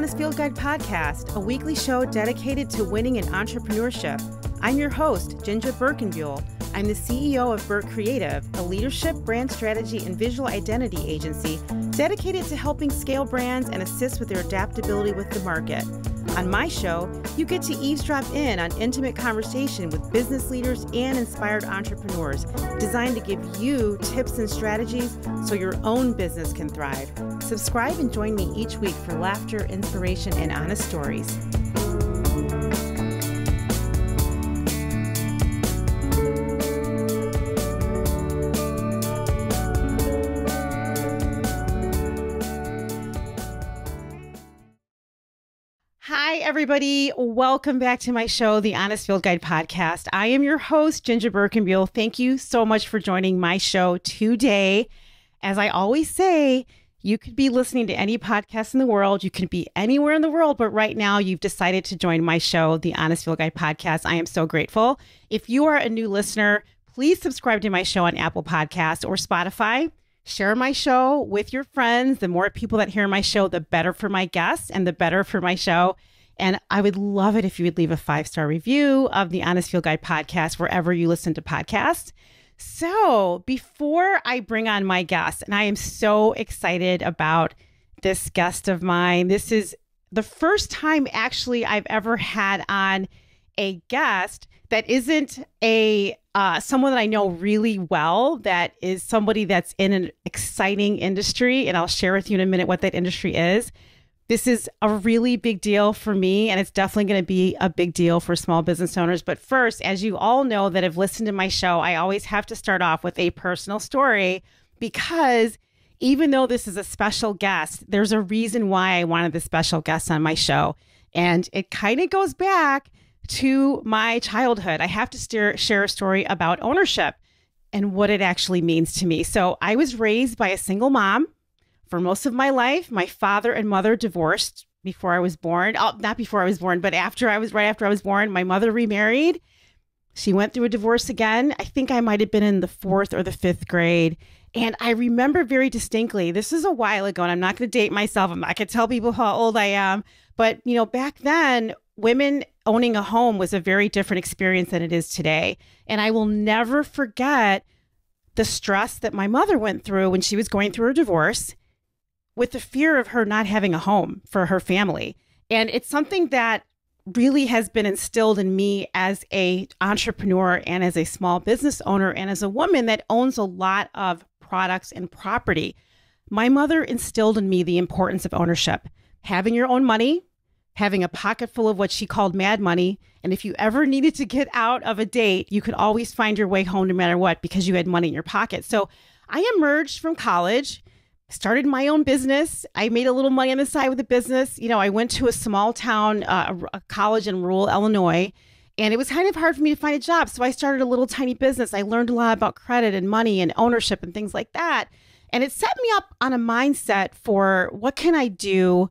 Honest Field Guide Podcast, a weekly show dedicated to winning in entrepreneurship. I'm your host, Ginger Berkenbuehl. I'm the CEO of Burke Creative, a leadership, brand strategy, and visual identity agency dedicated to helping scale brands and assist with their adaptability with the market. On my show, you get to eavesdrop in on intimate conversation with business leaders and inspired entrepreneurs designed to give you tips and strategies so your own business can thrive. Subscribe and join me each week for laughter, inspiration, and honest stories. Hi, everybody. Welcome back to my show, the Honest Field Guide Podcast. I am your host, Ginger Berkenbuehl. Thank you so much for joining my show today. As I always say, you could be listening to any podcast in the world. You could be anywhere in the world, but right now you've decided to join my show, the Honest Field Guide Podcast. I am so grateful. If you are a new listener, please subscribe to my show on Apple Podcasts or Spotify. Share my show with your friends. The more people that hear my show, the better for my guests and the better for my show. And I would love it if you would leave a 5-star review of the Honest Field Guide Podcast wherever you listen to podcasts. So before I bring on my guest, and I am so excited about this guest of mine. This is the first time actually I've ever had on a guest that isn't a someone that I know really well, that is somebody that's in an exciting industry. And I'll share with you in a minute what that industry is. This is a really big deal for me, and it's definitely going to be a big deal for small business owners. But first, as you all know that have listened to my show, I always have to start off with a personal story, because even though this is a special guest, there's a reason why I wanted the special guest on my show. And it kind of goes back to my childhood. I have to share a story about ownership and what it actually means to me. So I was raised by a single mom for most of my life. My father and mother divorced before I was born. Oh, not before I was born, but right after I was born, my mother remarried. She went through a divorce again. I think I might've been in the 4th or the 5th grade. And I remember very distinctly, this is a while ago, and I'm not going to date myself. I'm not going to tell people how old I am, but you know, back then, women owning a home was a very different experience than it is today. And I will never forget the stress that my mother went through when she was going through her divorce, with the fear of her not having a home for her family. And it's something that really has been instilled in me as an entrepreneur and as a small business owner and as a woman that owns a lot of products and property. My mother instilled in me the importance of ownership, having your own money, having a pocket full of what she called mad money. And if you ever needed to get out of a date, you could always find your way home no matter what, because you had money in your pocket. So I emerged from college, started my own business. I made a little money on the side with the business. You know, I went to a small town, a college in rural Illinois, and it was kind of hard for me to find a job. So I started a little tiny business. I learned a lot about credit and money and ownership and things like that. And it set me up on a mindset for what can I do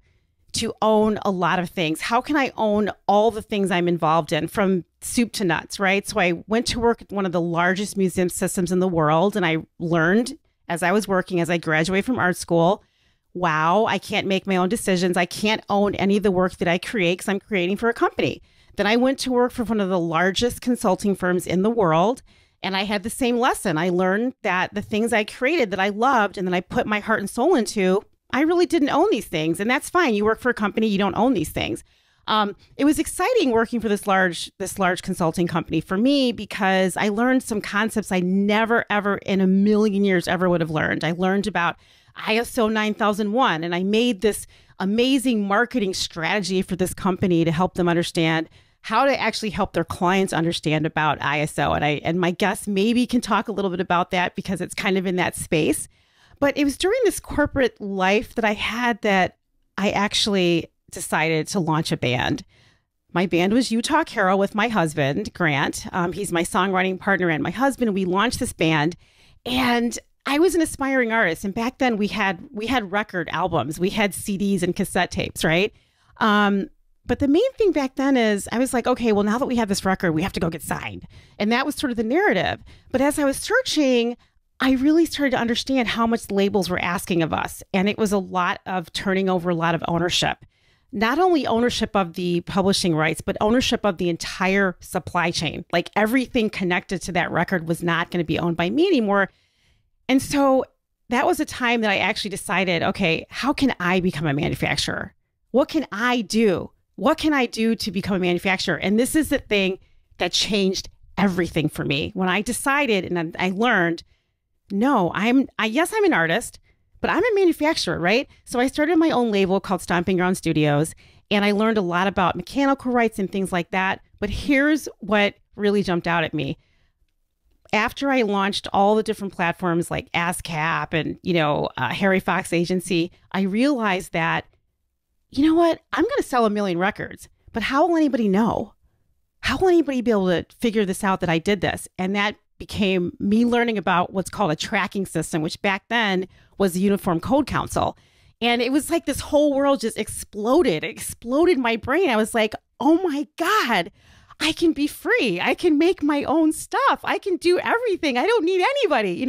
to own a lot of things. How can I own all the things I'm involved in, from soup to nuts, right? So I went to work at one of the largest museum systems in the world, and I learned as I was working, as I graduated from art school, wow, I can't make my own decisions. I can't own any of the work that I create because I'm creating for a company. Then I went to work for one of the largest consulting firms in the world, and I had the same lesson. I learned that the things I created that I loved and that I put my heart and soul into, I really didn't own these things. And that's fine. You work for a company, you don't own these things. It was exciting working for this large consulting company for me, because I learned some concepts I never, ever in a million years ever would have learned. I learned about ISO 9001, and I made this amazing marketing strategy for this company to help them understand how to actually help their clients understand about ISO. And my guest maybe can talk a little bit about that, because it's kind of in that space. But it was during this corporate life that I had that I actually decided to launch a band. My band was Utah Carol with my husband, Grant. He's my songwriting partner and my husband. We launched this band, and I was an aspiring artist. And back then we had record albums, we had CDs and cassette tapes, right? But the main thing back then is I was like, okay, well, now that we have this record, we have to go get signed. And that was sort of the narrative. But as I was searching, I really started to understand how much labels were asking of us. And it was a lot of turning over a lot of ownership. not only ownership of the publishing rights, but ownership of the entire supply chain. Like everything connected to that record was not going to be owned by me anymore. And so that was a time that I actually decided, okay, how can I become a manufacturer? What can I do? What can I do to become a manufacturer? And this is the thing that changed everything for me. When I decided and I learned, no, yes, I'm an artist, but I'm a manufacturer, right? So I started my own label called Stomping Ground Studios, and I learned a lot about mechanical rights and things like that. But here's what really jumped out at me. After I launched all the different platforms like ASCAP and, Harry Fox Agency, I realized that, you know what? I'm going to sell 1 million records, but how will anybody know? How will anybody be able to figure this out that I did this? And that became me learning about what's called a tracking system, which back then was the Uniform Code Council. And it was like this whole world just exploded. It exploded my brain. I was like, oh my God, I can be free. I can make my own stuff. I can do everything. I don't need anybody,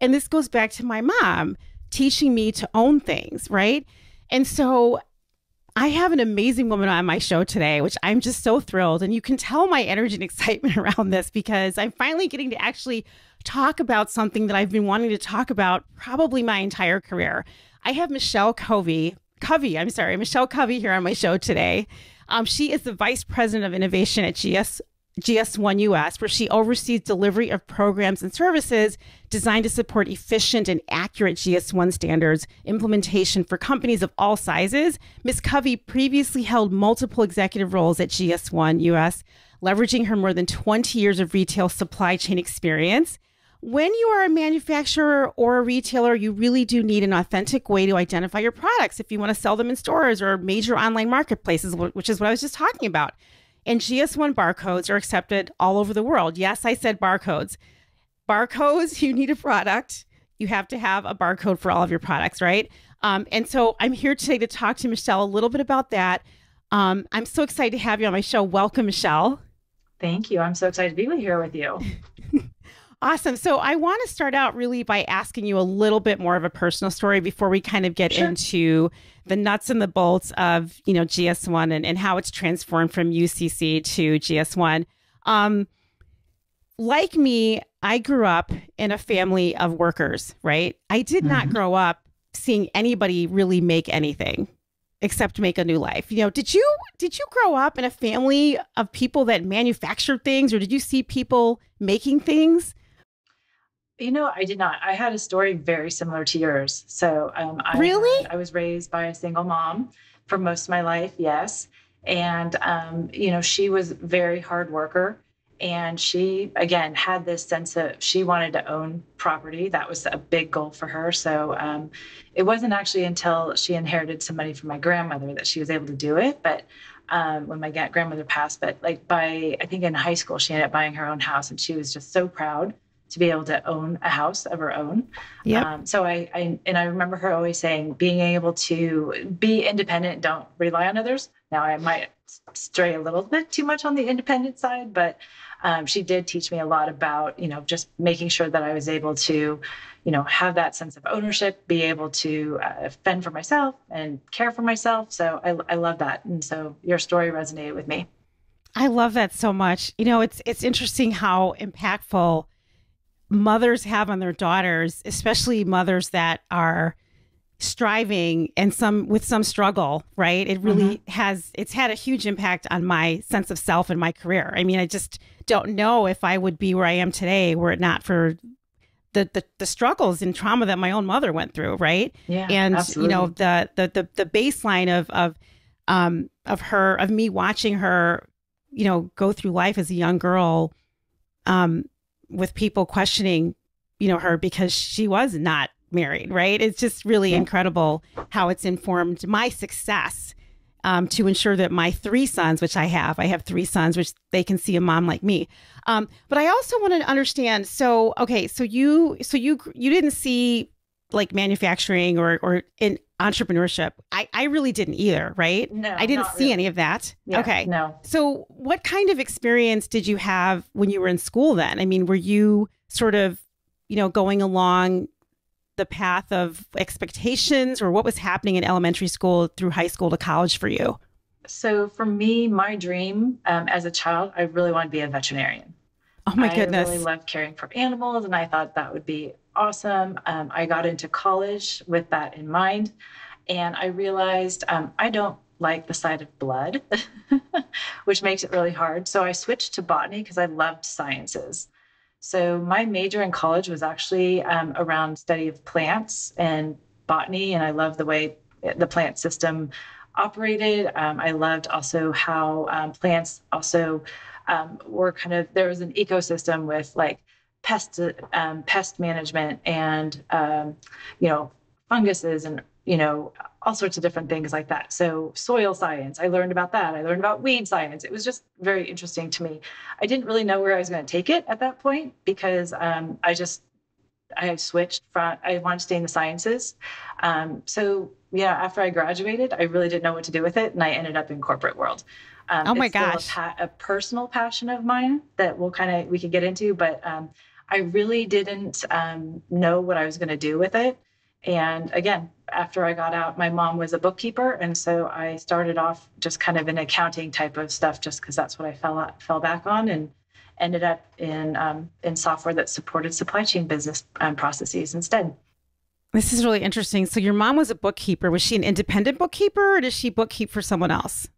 And this goes back to my mom teaching me to own things, right? And so I have an amazing woman on my show today, which I'm just so thrilled. And you can tell my energy and excitement around this because I'm finally getting to actually talk about something that I've been wanting to talk about probably my entire career. I have Michelle Covey here on my show today. She is the Vice President of Innovation at GS1 US, where she oversees delivery of programs and services designed to support efficient and accurate GS1 standards implementation for companies of all sizes. Ms. Covey previously held multiple executive roles at GS1 US, leveraging her more than 20 years of retail supply chain experience. When you are a manufacturer or a retailer, you really do need an authentic way to identify your products if you want to sell them in stores or major online marketplaces, which is what I was just talking about. And GS1 barcodes are accepted all over the world. Yes, I said barcodes. Barcodes, you need a product. You have to have a barcode for all of your products, right? And so I'm here today to talk to Michelle a little bit about that. I'm so excited to have you on my show. Welcome, Michelle. Thank you. I'm so excited to be here with you. Awesome. So I want to start out really by asking you a little bit more of a personal story before we kind of get into the nuts and the bolts of, GS1 and how it's transformed from UCC to GS1. Like me, I grew up in a family of workers, right? I did not grow up seeing anybody really make anything except make a new life. Did you grow up in a family of people that manufactured things, or did you see people making things? I did not. I had a story very similar to yours. So I was raised by a single mom for most of my life. Yes. And, she was a very hard worker. And she, again, had this sense that she wanted to own property. That was a big goal for her. So it wasn't actually until she inherited some money from my grandmother that she was able to do it. But when my grandmother passed, but I think in high school, she ended up buying her own house. And she was just so proud to be able to own a house of her own. Yep. So I remember her always saying, being able to be independent, don't rely on others. Now I might stray a little bit too much on the independent side, but she did teach me a lot about, just making sure that I was able to, have that sense of ownership, be able to fend for myself and care for myself. So I love that. And so your story resonated with me. I love that so much. It's interesting how impactful mothers have on their daughters, especially mothers that are striving and with some struggle, right? It really it's had a huge impact on my sense of self and my career. I mean, I just don't know if I would be where I am today were it not for the struggles and trauma that my own mother went through, right? Yeah, and absolutely. The baseline of me watching her, go through life as a young girl, with people questioning, her because she was not married, right? It's just really incredible how it's informed my success to ensure that my three sons, which I have three sons, which they can see a mom like me. But I also want to understand. So, okay, so you didn't see like manufacturing or in entrepreneurship. I really didn't either, right? No, I didn't see any of that. Yeah, okay. No. So what kind of experience did you have when you were in school then? I mean, were you sort of, going along the path of expectations or what was happening in elementary school through high school to college for you? So for me, my dream as a child, I really wanted to be a veterinarian. Oh my goodness. I really loved caring for animals and I thought that would be awesome. I got into college with that in mind and I realized I don't like the sight of blood, which makes it really hard. So I switched to botany because I loved sciences. So my major in college was actually around study of plants and botany, and I loved the way the plant system operated. I loved also how plants also were kind of, there was an ecosystem with like pest management and, you know, funguses and, you know, all sorts of different things like that. So soil science, I learned about that. I learned about weed science. It was just very interesting to me. I didn't really know where I was going to take it at that point because I switched from, I wanted to stay in the sciences. So yeah, after I graduated, I really didn't know what to do with it. And I ended up in corporate world. Oh my gosh. It's still a personal passion of mine that we'll kind of, we could get into, but I really didn't know what I was going to do with it. And again, after I got out, my mom was a bookkeeper. And so I started off just kind of in accounting type of stuff, just because that's what I fell back on, and ended up in software that supported supply chain business processes instead. This is really interesting. So your mom was a bookkeeper. Was she an independent bookkeeper or did she bookkeep for someone else?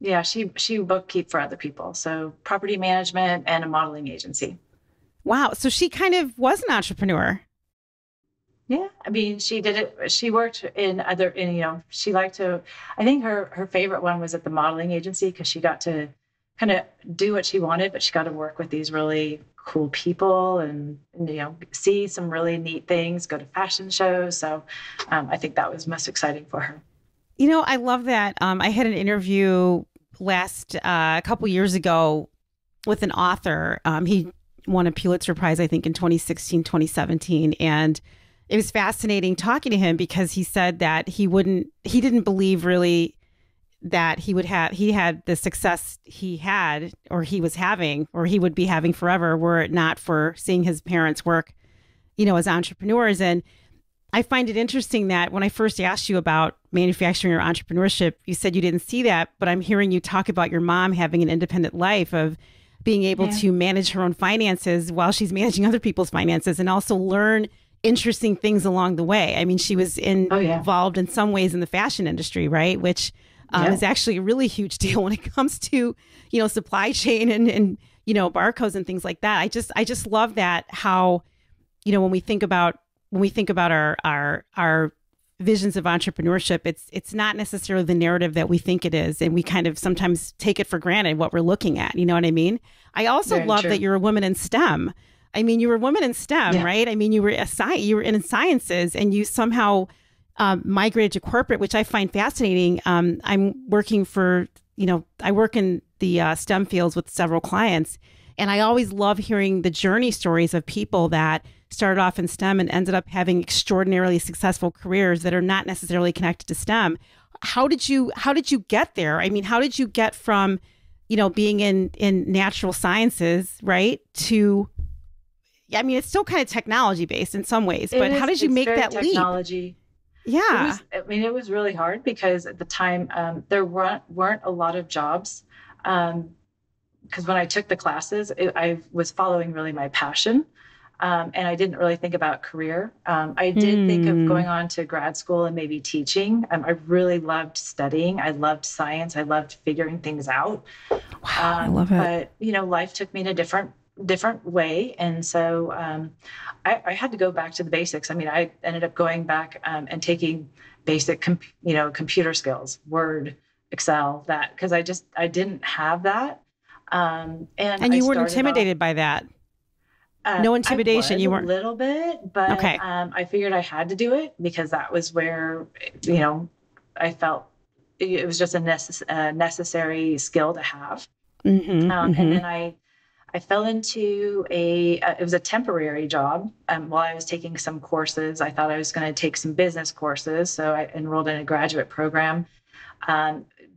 Yeah, she bookkeep for other people. So property management and a modeling agency. Wow. So she kind of was an entrepreneur. Yeah. I mean, she did it. She worked in, you know, she liked to, I think her favorite one was at the modeling agency because she got to kind of do what she wanted, but she got to work with these really cool people and, you know, see some really neat things, go to fashion shows. So I think that was most exciting for her. You know, I love that. I had an interview last, a couple years ago with an author. He won a Pulitzer Prize, I think in 2016, 2017. And it was fascinating talking to him because he said that he didn't believe really that he had the success he had, or he was having, or he would be having forever were it not for seeing his parents work, you know, as entrepreneurs. And I find it interesting that when I first asked you about manufacturing or entrepreneurship, you said you didn't see that, but I'm hearing you talk about your mom having an independent life of being able to manage her own finances while she's managing other people's finances and also learn interesting things along the way. I mean, she was involved in some ways in the fashion industry, right? Which is actually a really huge deal when it comes to, you know, supply chain and, you know, barcodes and things like that. I just love that how, you know, when we think about our visions of entrepreneurship, it's not necessarily the narrative that we think it is. And we kind of sometimes take it for granted what we're looking at. You know what I mean? I also love that you're a woman in STEM. I mean, you were a woman in STEM, right? I mean, you were in sciences and you somehow migrated to corporate, which I find fascinating. I'm working for, you know, I work in the STEM fields with several clients, and I always love hearing the journey stories of people that started off in STEM and ended up having extraordinarily successful careers that are not necessarily connected to STEM. How did you get there? I mean, how did you get from, you know, being in natural sciences, right, to, I mean, it's still kind of technology based in some ways, but how did you make that leap? Yeah. It was really hard because at the time there weren't a lot of jobs. Because when I took the classes, I was following really my passion. And I didn't really think about career. I did think of going on to grad school and maybe teaching. I really loved studying. I loved science. I loved figuring things out. Wow, I love it. But, you know, life took me in a different way. And so I had to go back to the basics. I mean, I ended up going back and taking basic, computer skills, Word, Excel, that, because I didn't have that. And you weren't intimidated by that? No intimidation. You weren't a little bit, but okay. I figured I had to do it because that was where, you know, I felt it was just a necessary skill to have. And then I fell into it was a temporary job. While I was taking some courses, I thought I was going to take some business courses. So I enrolled in a graduate program,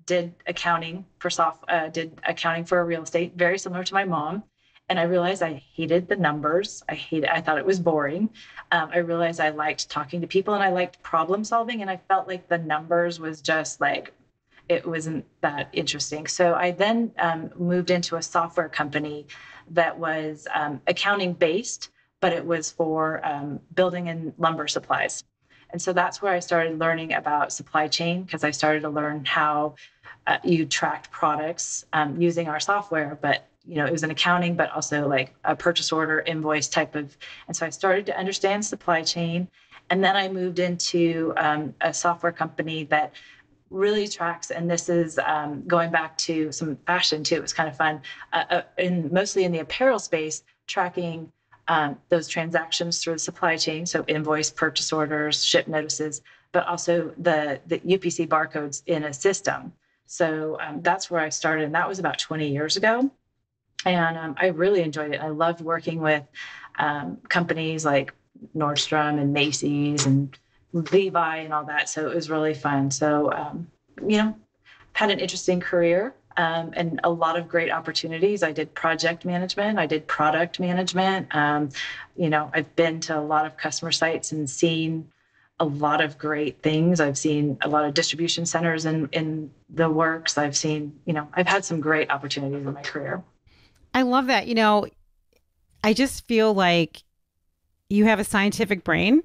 did accounting for real estate, very similar to my mom. And I realized I hated the numbers. I thought it was boring. I realized I liked talking to people and I liked problem solving. And I felt like the numbers was just like, it wasn't that interesting. So I then moved into a software company that was accounting based, but it was for building and lumber supplies. And so that's where I started learning about supply chain, because I started to learn how you tracked products using our software. But, you know, it was an accounting, but also like a purchase order invoice type of. And so I started to understand supply chain. And then I moved into a software company that really tracks, and this is going back to some fashion too, it was kind of fun, mostly in the apparel space, tracking those transactions through the supply chain, so invoice, purchase orders, ship notices, but also the UPC barcodes in a system. So that's where I started, and that was about 20 years ago. And I really enjoyed it. I loved working with companies like Nordstrom and Macy's and Levi and all that. So it was really fun. So, you know, had an interesting career and a lot of great opportunities. I did project management. I did product management. You know, I've been to a lot of customer sites and seen a lot of great things. I've seen a lot of distribution centers in the works. I've seen, you know, I've had some great opportunities in my career. I love that. You know, I just feel like you have a scientific brain.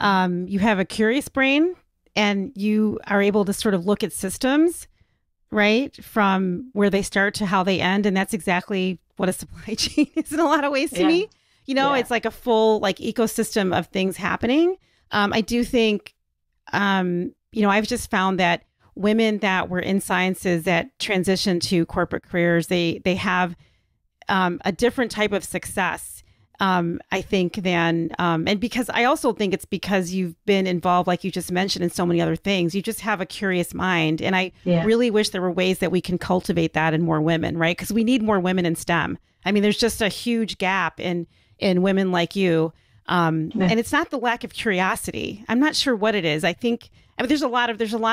You have a curious brain, and you are able to sort of look at systems, right, from where they start to how they end. And that's exactly what a supply chain is in a lot of ways to me. You know, it's like a full like ecosystem of things happening. I do think, you know, I've just found that women that were in sciences that transition to corporate careers, they have a different type of success. I think then, and because I also think it's because you've been involved, like you just mentioned, in so many other things. You just have a curious mind. And I really wish there were ways that we can cultivate that in more women, right? Because we need more women in STEM. I mean, there's just a huge gap in women like you. And it's not the lack of curiosity. I'm not sure what it is. I think, I mean, there's a lot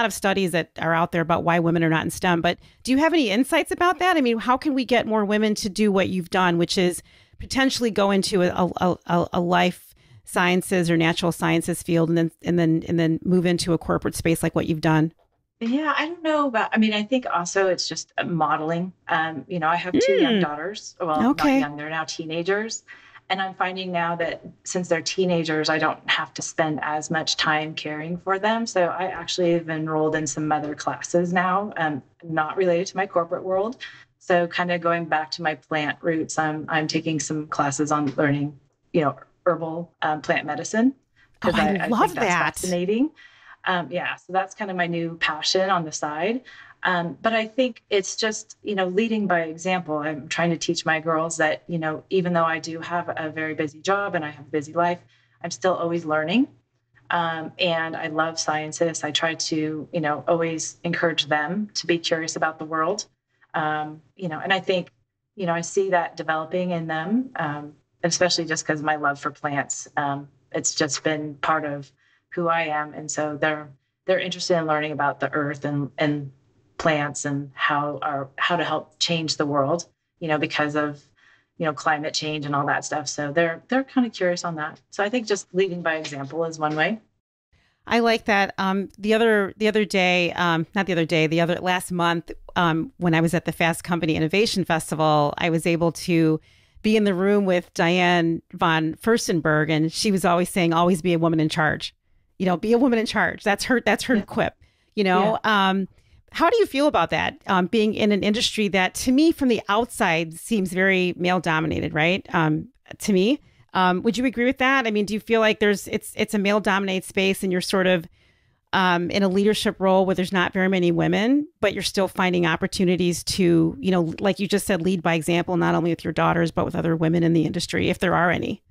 of studies that are out there about why women are not in STEM, but do you have any insights about that? I mean, how can we get more women to do what you've done, which is potentially go into a life sciences or natural sciences field and then move into a corporate space like what you've done? Yeah, I don't know about, I mean, I think also it's just modeling. You know, I have two young daughters. Well, not young, they're now teenagers. And I'm finding now that since they're teenagers, I don't have to spend as much time caring for them. So I actually have enrolled in some mother classes now, not related to my corporate world. So kind of going back to my plant roots, I'm taking some classes on learning, you know, herbal plant medicine. Oh, I love that. That's fascinating. Yeah. So that's kind of my new passion on the side. But I think it's just, you know, leading by example. I'm trying to teach my girls that, you know, even though I do have a very busy job and I have a busy life, I'm still always learning. And I love scientists. I try to, you know, always encourage them to be curious about the world. You know, and I think, you know, I see that developing in them, especially just because of my love for plants. It's just been part of who I am. And so they're interested in learning about the earth and plants and how to help change the world, you know, because of, you know, climate change and all that stuff. So they're kind of curious on that. So I think just leading by example is one way. I like that. Last month, when I was at the Fast Company Innovation Festival, I was able to be in the room with Diane von Furstenberg, and she was always saying, always be a woman in charge, you know, be a woman in charge. That's her quip, you know? Yeah. How do you feel about that? Being in an industry that to me from the outside seems very male dominated, right? To me. Would you agree with that? I mean, do you feel like it's a male dominated space and you're sort of in a leadership role where there's not very many women, but you're still finding opportunities to, you know, like you just said, lead by example, not only with your daughters, but with other women in the industry, if there are any?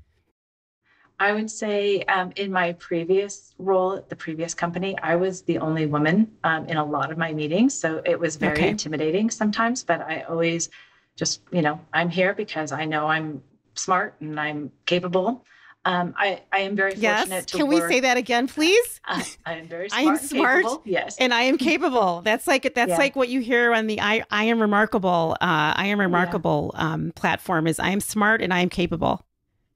I would say in my previous role at the previous company, I was the only woman in a lot of my meetings. So it was very intimidating sometimes, but I always just, you know, I'm here because I know I'm smart and I'm capable. I am very fortunate to Can work. We say that again, please? I am very smart. I am smart. Capable. Yes. And I am capable. That's like like what you hear on the I am remarkable. I am remarkable platform is I am smart and I am capable.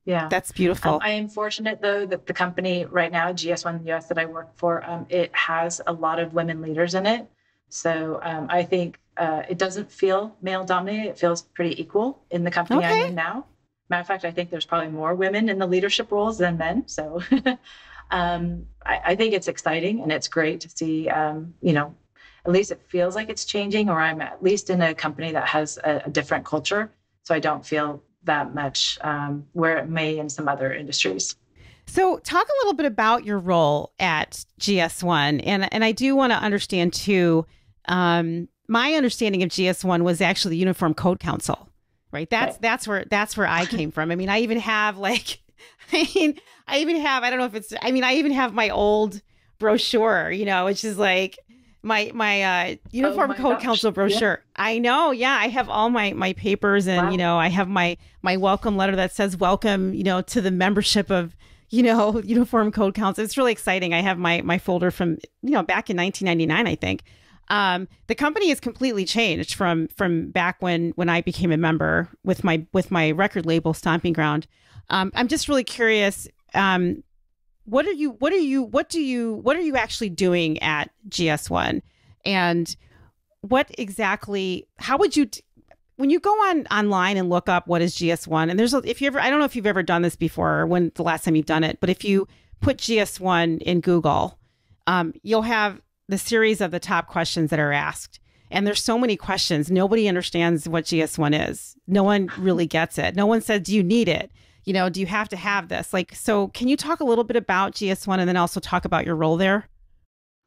Yeah. That's beautiful. I am fortunate, though, that the company right now, GS1 US, that I work for, it has a lot of women leaders in it. So I think it doesn't feel male dominated. It feels pretty equal in the company I'm in now. Matter of fact, I think there's probably more women in the leadership roles than men. So I think it's exciting and it's great to see, you know, at least it feels like it's changing, or I'm at least in a company that has a different culture. So I don't feel that much where it may in some other industries. So talk a little bit about your role at GS1. And I do want to understand, too, my understanding of GS1 was actually the Uniform Code Council. Right. That's where I came from. I mean, I even have I even have my old brochure, you know, which is like my Uniform Code Council brochure. Yeah. I know. Yeah. I have all my papers and, you know, I have my welcome letter that says welcome, you know, to the membership of, you know, Uniform Code Council. It's really exciting. I have my folder from, you know, back in 1999, I think. The company has completely changed from back when I became a member with my record label Stomping Ground. I'm just really curious. What are you actually doing at GS1, and what exactly? How would you when you go online and look up what is GS1? And I don't know if you've ever done this before or when the last time you've done it, but if you put GS1 in Google, you'll have the series of the top questions that are asked. And there's so many questions. Nobody understands what GS1 is. No one really gets it. No one said, do you need it? You know, do you have to have this? Like, so can you talk a little bit about GS1 and then also talk about your role there?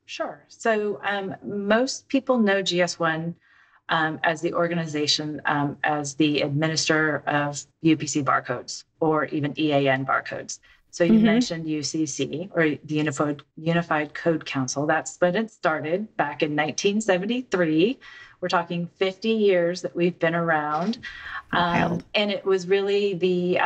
Sure. So most people know GS1 as the organization, as the administrator of UPC barcodes or even EAN barcodes. So you mentioned UCC, or the Unified Code Council. That's when it started back in 1973. We're talking 50 years that we've been around. And it was really the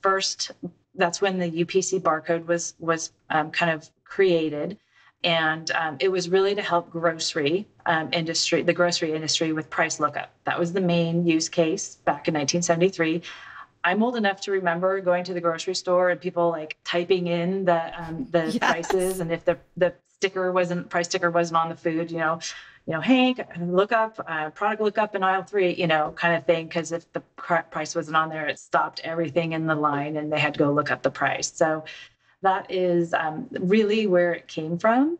first, that's when the UPC barcode was kind of created. And it was really to help the grocery industry with price lookup. That was the main use case back in 1973. I'm old enough to remember going to the grocery store and people like typing in the prices, and if the price sticker wasn't on the food, you know, Hank, look up product lookup in aisle 3, you know, kind of thing. Because if the price wasn't on there, it stopped everything in the line, and they had to go look up the price. So that is really where it came from.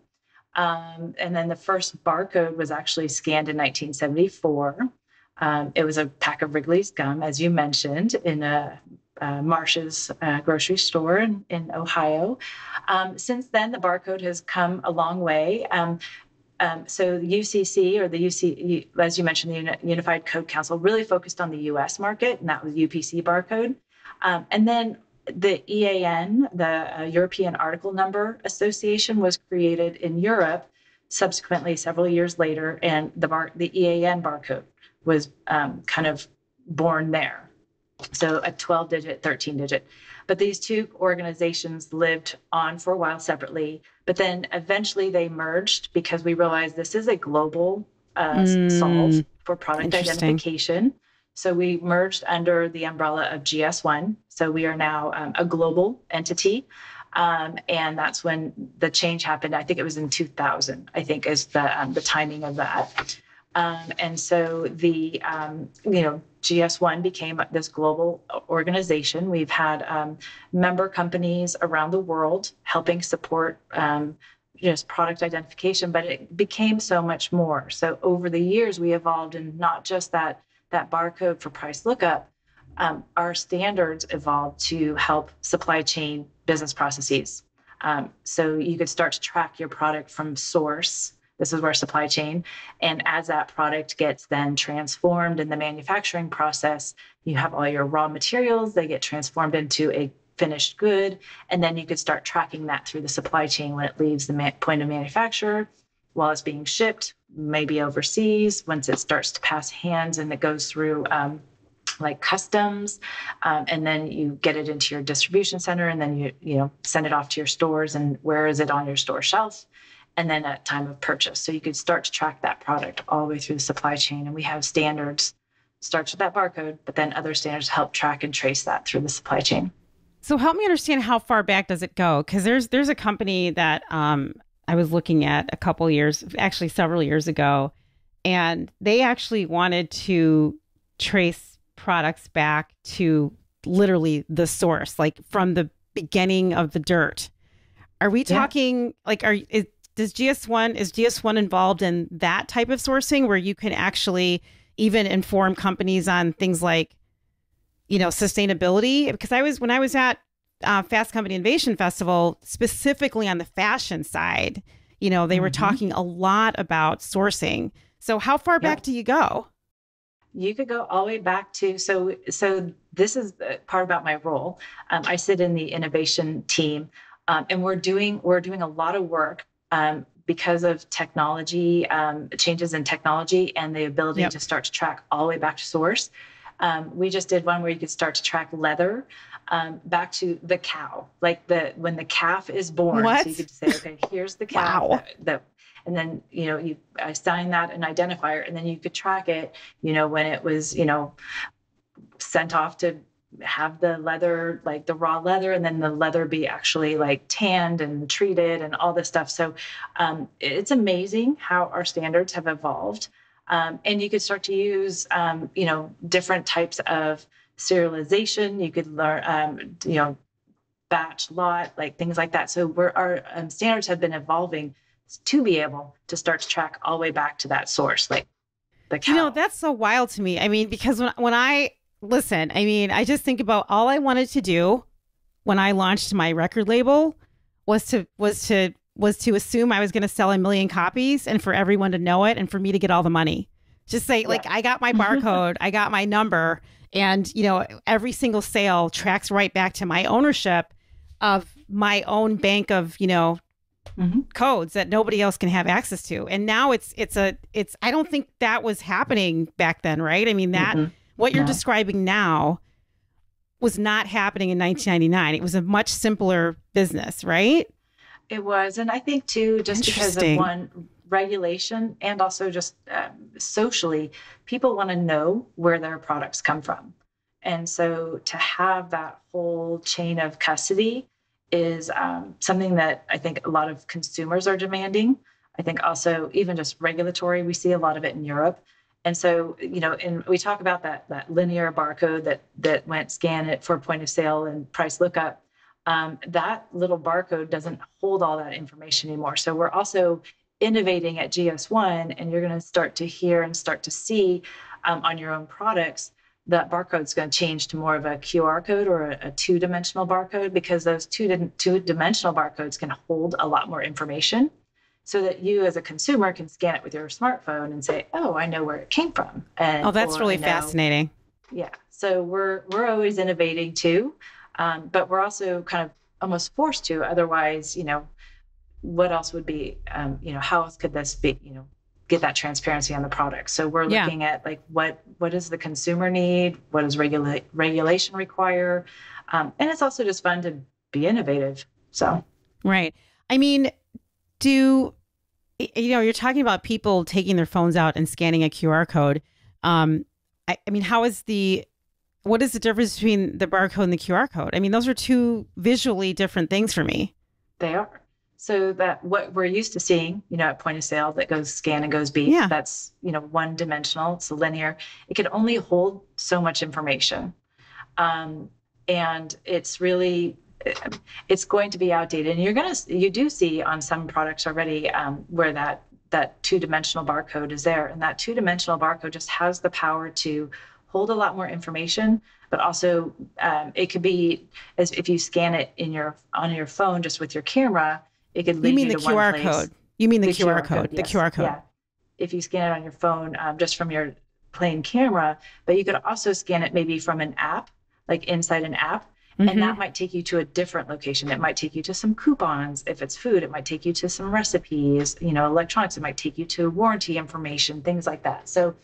And then the first barcode was actually scanned in 1974. It was a pack of Wrigley's gum, as you mentioned, in Marsh's grocery store in Ohio. Since then, the barcode has come a long way. So the UCC, or as you mentioned, the Unified Code Council really focused on the U.S. market, and that was UPC barcode. And then the EAN, the European Article Number Association, was created in Europe subsequently several years later, and the EAN barcode was kind of born there. So a 12-digit, 13-digit. But these two organizations lived on for a while separately, but then eventually they merged because we realized this is a global solve for product identification. So we merged under the umbrella of GS1. So we are now a global entity. And that's when the change happened. I think it was in 2000, I think, is the timing of that. And so the, you know, GS1 became this global organization. We've had member companies around the world helping support just product identification, but it became so much more. So over the years, we evolved in not just that barcode for price lookup. Our standards evolved to help supply chain business processes. So you could start to track your product from source. This is where supply chain, and as that product gets then transformed in the manufacturing process, you have all your raw materials, they get transformed into a finished good, and then you could start tracking that through the supply chain when it leaves the point of manufacture, while it's being shipped, maybe overseas, once it starts to pass hands and it goes through like customs, and then you get it into your distribution center, and then you send it off to your stores, and where is it on your store shelf, and then at time of purchase. So you could start to track that product all the way through the supply chain. And we have standards, starts with that barcode, but then other standards help track and trace that through the supply chain. So help me understand, how far back does it go? Because there's a company that I was looking at a couple years, actually several years ago, and they actually wanted to trace products back to literally the source, like from the beginning of the dirt. Are we talking is GS1 involved in that type of sourcing where you can actually even inform companies on things like, you know, sustainability? Because when I was at Fast Company Innovation Festival, specifically on the fashion side, you know, they were talking a lot about sourcing. So how far back do you go? You could go all the way back to, so this is the part about my role. I sit in the innovation team, and we're doing a lot of work because of technology, changes in technology and the ability to start to track all the way back to source. We just did one where you could start to track leather back to the cow, like when the calf is born. What? So you could say, okay, here's the cow. Wow. And then, you know, you assign that an identifier, and then you could track it, you know, when it was, you know, sent off to have the leather, like the raw leather, and then the leather be actually like tanned and treated and all this stuff. So it's amazing how our standards have evolved. And you could start to use, you know, different types of serialization. You could learn, you know, batch, lot, like things like that. So our standards have been evolving to be able to start to track all the way back to that source, like the cow. You know, that's so wild to me. I mean, because when I listen, I mean, I just think about all I wanted to do when I launched my record label was to assume I was going to sell 1 million copies and for everyone to know it and for me to get all the money. Just say, like, I got my barcode, I got my number, and, you know, every single sale tracks right back to my ownership of my own bank of, you know, codes that nobody else can have access to. And now it's I don't think that was happening back then, right? I mean, that what you're describing now was not happening in 1999. It was a much simpler business, right? It was. And I think too, just because of one regulation and also just socially, people want to know where their products come from. And so to have that whole chain of custody is something that I think a lot of consumers are demanding. I think also even just regulatory, we see a lot of it in Europe. And so, you know, and we talk about that linear barcode that went scan it for point of sale and price lookup. That little barcode doesn't hold all that information anymore. So we're also innovating at GS1, and you're going to start to hear and start to see on your own products that barcode's going to change to more of a QR code or a two-dimensional barcode, because those two-dimensional barcodes can hold a lot more information, so that you as a consumer can scan it with your smartphone and say, oh, I know where it came from. And, oh, that's really fascinating. Yeah. So we're always innovating too. But we're also kind of almost forced to, otherwise, you know, what else would be, you know, how else could this be, you know, get that transparency on the product. So we're looking at like, what does the consumer need? What does regulation require? And it's also just fun to be innovative. So, right. I mean, you know, you're talking about people taking their phones out and scanning a QR code. I mean, what is the difference between the barcode and the QR code? I mean, those are two visually different things for me. They are. So that what we're used to seeing, you know, at point of sale that goes scan and goes beep, that's, you know, one dimensional, it's linear. It can only hold so much information. And it's really, it's going to be outdated. And you do see on some products already where that two-dimensional barcode is there. And that two-dimensional barcode just has the power to hold a lot more information, but also it could be as if you scan it on your phone just with your camera, it could lead you to one place. You mean the QR code? You mean the QR code? The QR code. Yeah. If you scan it on your phone just from your plain camera, but you could also scan it maybe from an app, like inside an app, and that might take you to a different location. It might take you to some coupons. If it's food, it might take you to some recipes, you know, electronics. It might take you to warranty information, things like that. So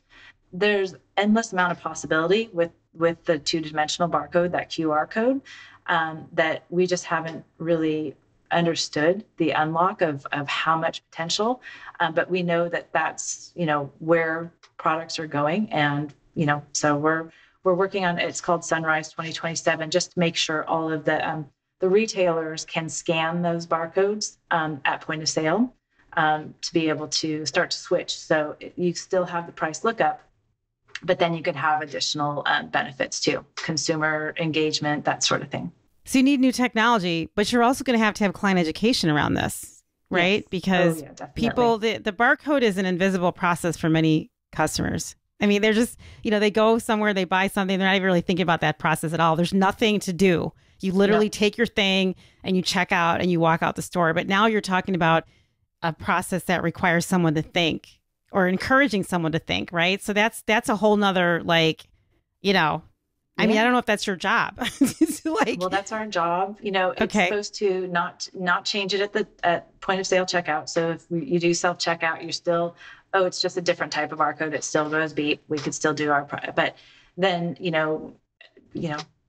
there's endless amount of possibility with with the two-dimensional barcode, that QR code, that we just haven't really understood the unlock of how much potential. But we know that that's, you know, where products are going. And, you know, so we're working on, it's called Sunrise 2027, just to make sure all of the retailers can scan those barcodes at point of sale to be able to start to switch. So you still have the price lookup, but then you could have additional benefits too, consumer engagement, that sort of thing. So you need new technology, but you're also going to have client education around this, right? Yes. Because people, the barcode is an invisible process for many customers. I mean, they're just, you know, they go somewhere, they buy something, they're not even really thinking about that process at all. There's nothing to do. You literally take your thing and you check out and you walk out the store. But now you're talking about a process that requires someone to think, or encouraging someone to think, right? So that's a whole nother, like, you know, I mean, I don't know if that's your job. Like, well, that's our job. You know, it's supposed to not change it at point of sale checkout. So if you do self checkout, you're still, oh, it's just a different type of barcode. It still goes beep. We could still do our, but then, you know,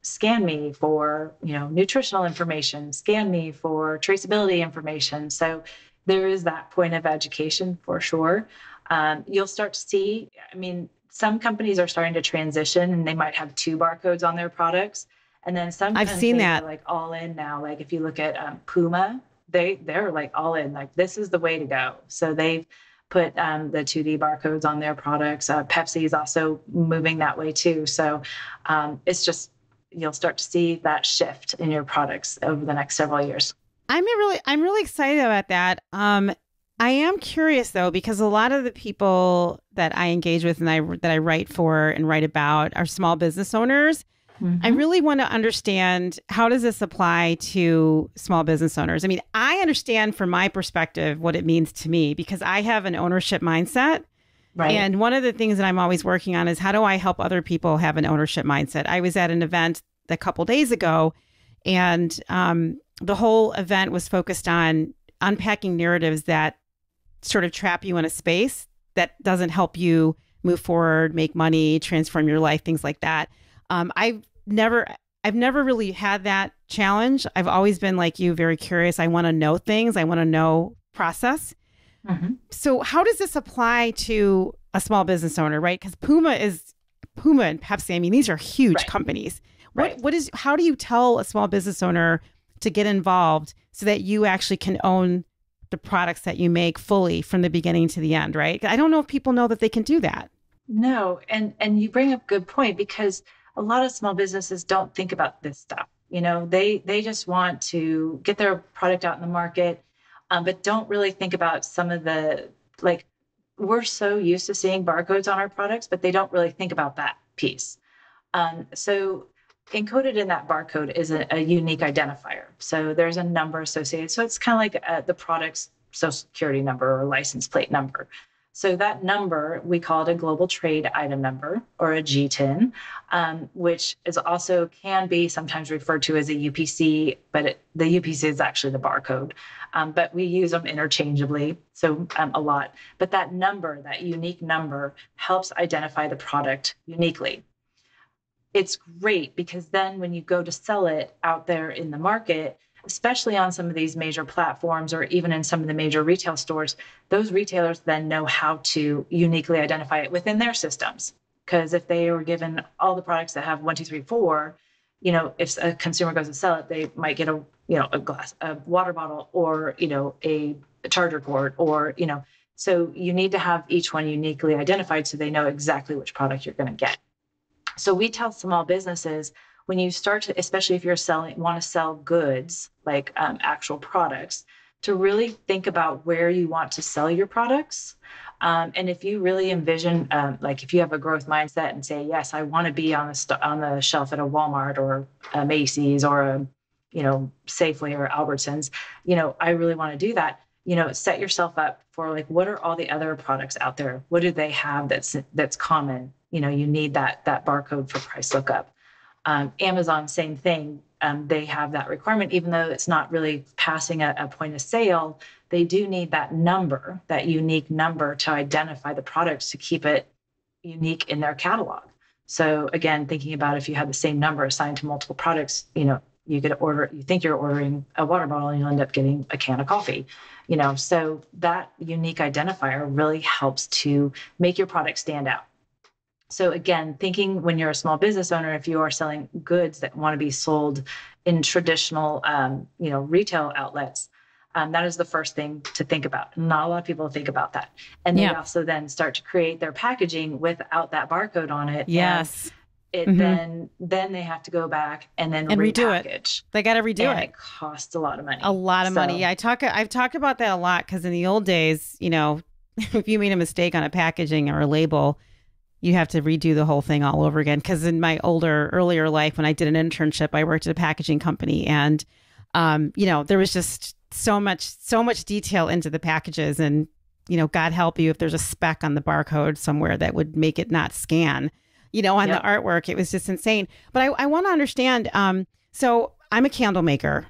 scan me for, you know, nutritional information, scan me for traceability information. So there is that point of education for sure. You'll start to see, I mean, some companies are starting to transition and they might have two barcodes on their products. And then some I've seen that are like all in now. Like if you look at Puma, they're like all in, like this is the way to go. So they've put the 2D barcodes on their products. Pepsi is also moving that way too. So it's just, you'll start to see that shift in your products over the next several years. I'm really excited about that. I am curious though, because a lot of the people that I engage with and that I write for and write about are small business owners. Mm-hmm. I really want to understand, how does this apply to small business owners? I mean, I understand from my perspective what it means to me because I have an ownership mindset. Right. And one of the things that I'm always working on is, how do I help other people have an ownership mindset? I was at an event a couple days ago, and the whole event was focused on unpacking narratives that sort of trap you in a space that doesn't help you move forward, make money, transform your life, things like that. I've never really had that challenge. I've always been like you, very curious. I want to know things. I want to know process. Mm-hmm. So how does this apply to a small business owner, right? Because Puma and Pepsi, I mean, these are huge companies. Right. How do you tell a small business owner to get involved so that you actually can own the products that you make fully from the beginning to the end, right? I don't know if people know that they can do that. No, and you bring up a good point, because a lot of small businesses don't think about this stuff. You know, they just want to get their product out in the market, but don't really think about some of the, like, we're so used to seeing barcodes on our products, but they don't really think about that piece. So encoded in that barcode is a unique identifier. So there's a number associated. So it's kind of like the product's social security number or license plate number. So that number, we call it a global trade item number, or a GTIN, which is also can be sometimes referred to as a UPC, but the UPC is actually the barcode. But we use them interchangeably, so a lot. But that number, that unique number, helps identify the product uniquely. It's great because then when you go to sell it out there in the market, especially on some of these major platforms or even in some of the major retail stores, those retailers then know how to uniquely identify it within their systems. Because if they were given all the products that have 1, 2, 3, 4, you know, if a consumer goes to sell it, they might get a, you know, a water bottle, or, you know, a charger cord, or, you know, so you need to have each one uniquely identified so they know exactly which product you're going to get. So we tell small businesses, when you start to, especially if you're want to sell goods, like actual products, to really think about where you want to sell your products. And if you really envision, like if you have a growth mindset and say, yes, I want to be on the shelf at a Walmart or a Macy's or a, you know, Safeway or Albertsons, you know, I really want to do that. You know, set yourself up for, like, what are all the other products out there? What do they have that's common? You know, you need that barcode for price lookup. Amazon, same thing. They have that requirement, even though it's not really passing a point of sale. They do need that number, that unique number, to identify the products, to keep it unique in their catalog. So again, thinking about if you have the same number assigned to multiple products, you know, you get order, you think you're ordering a water bottle and you'll end up getting a can of coffee, you know. So that unique identifier really helps to make your product stand out. So again, thinking when you're a small business owner, if you are selling goods that want to be sold in traditional, you know, retail outlets, that is the first thing to think about. Not a lot of people think about that. And they also then start to create their packaging without that barcode on it. Yes. It then they have to go back and then and repackage. They got to redo it. It costs a lot of money. A lot of money. Yeah, I've talked about that a lot because in the old days, you know, if you made a mistake on a packaging or a label, you have to redo the whole thing all over again. Because in my earlier life, when I did an internship, I worked at a packaging company, and you know, there was just so much detail into the packages, and you know, God help you if there's a speck on the barcode somewhere that would make it not scan. You know, on the artwork, it was just insane. But I want to understand. So I'm a candle maker,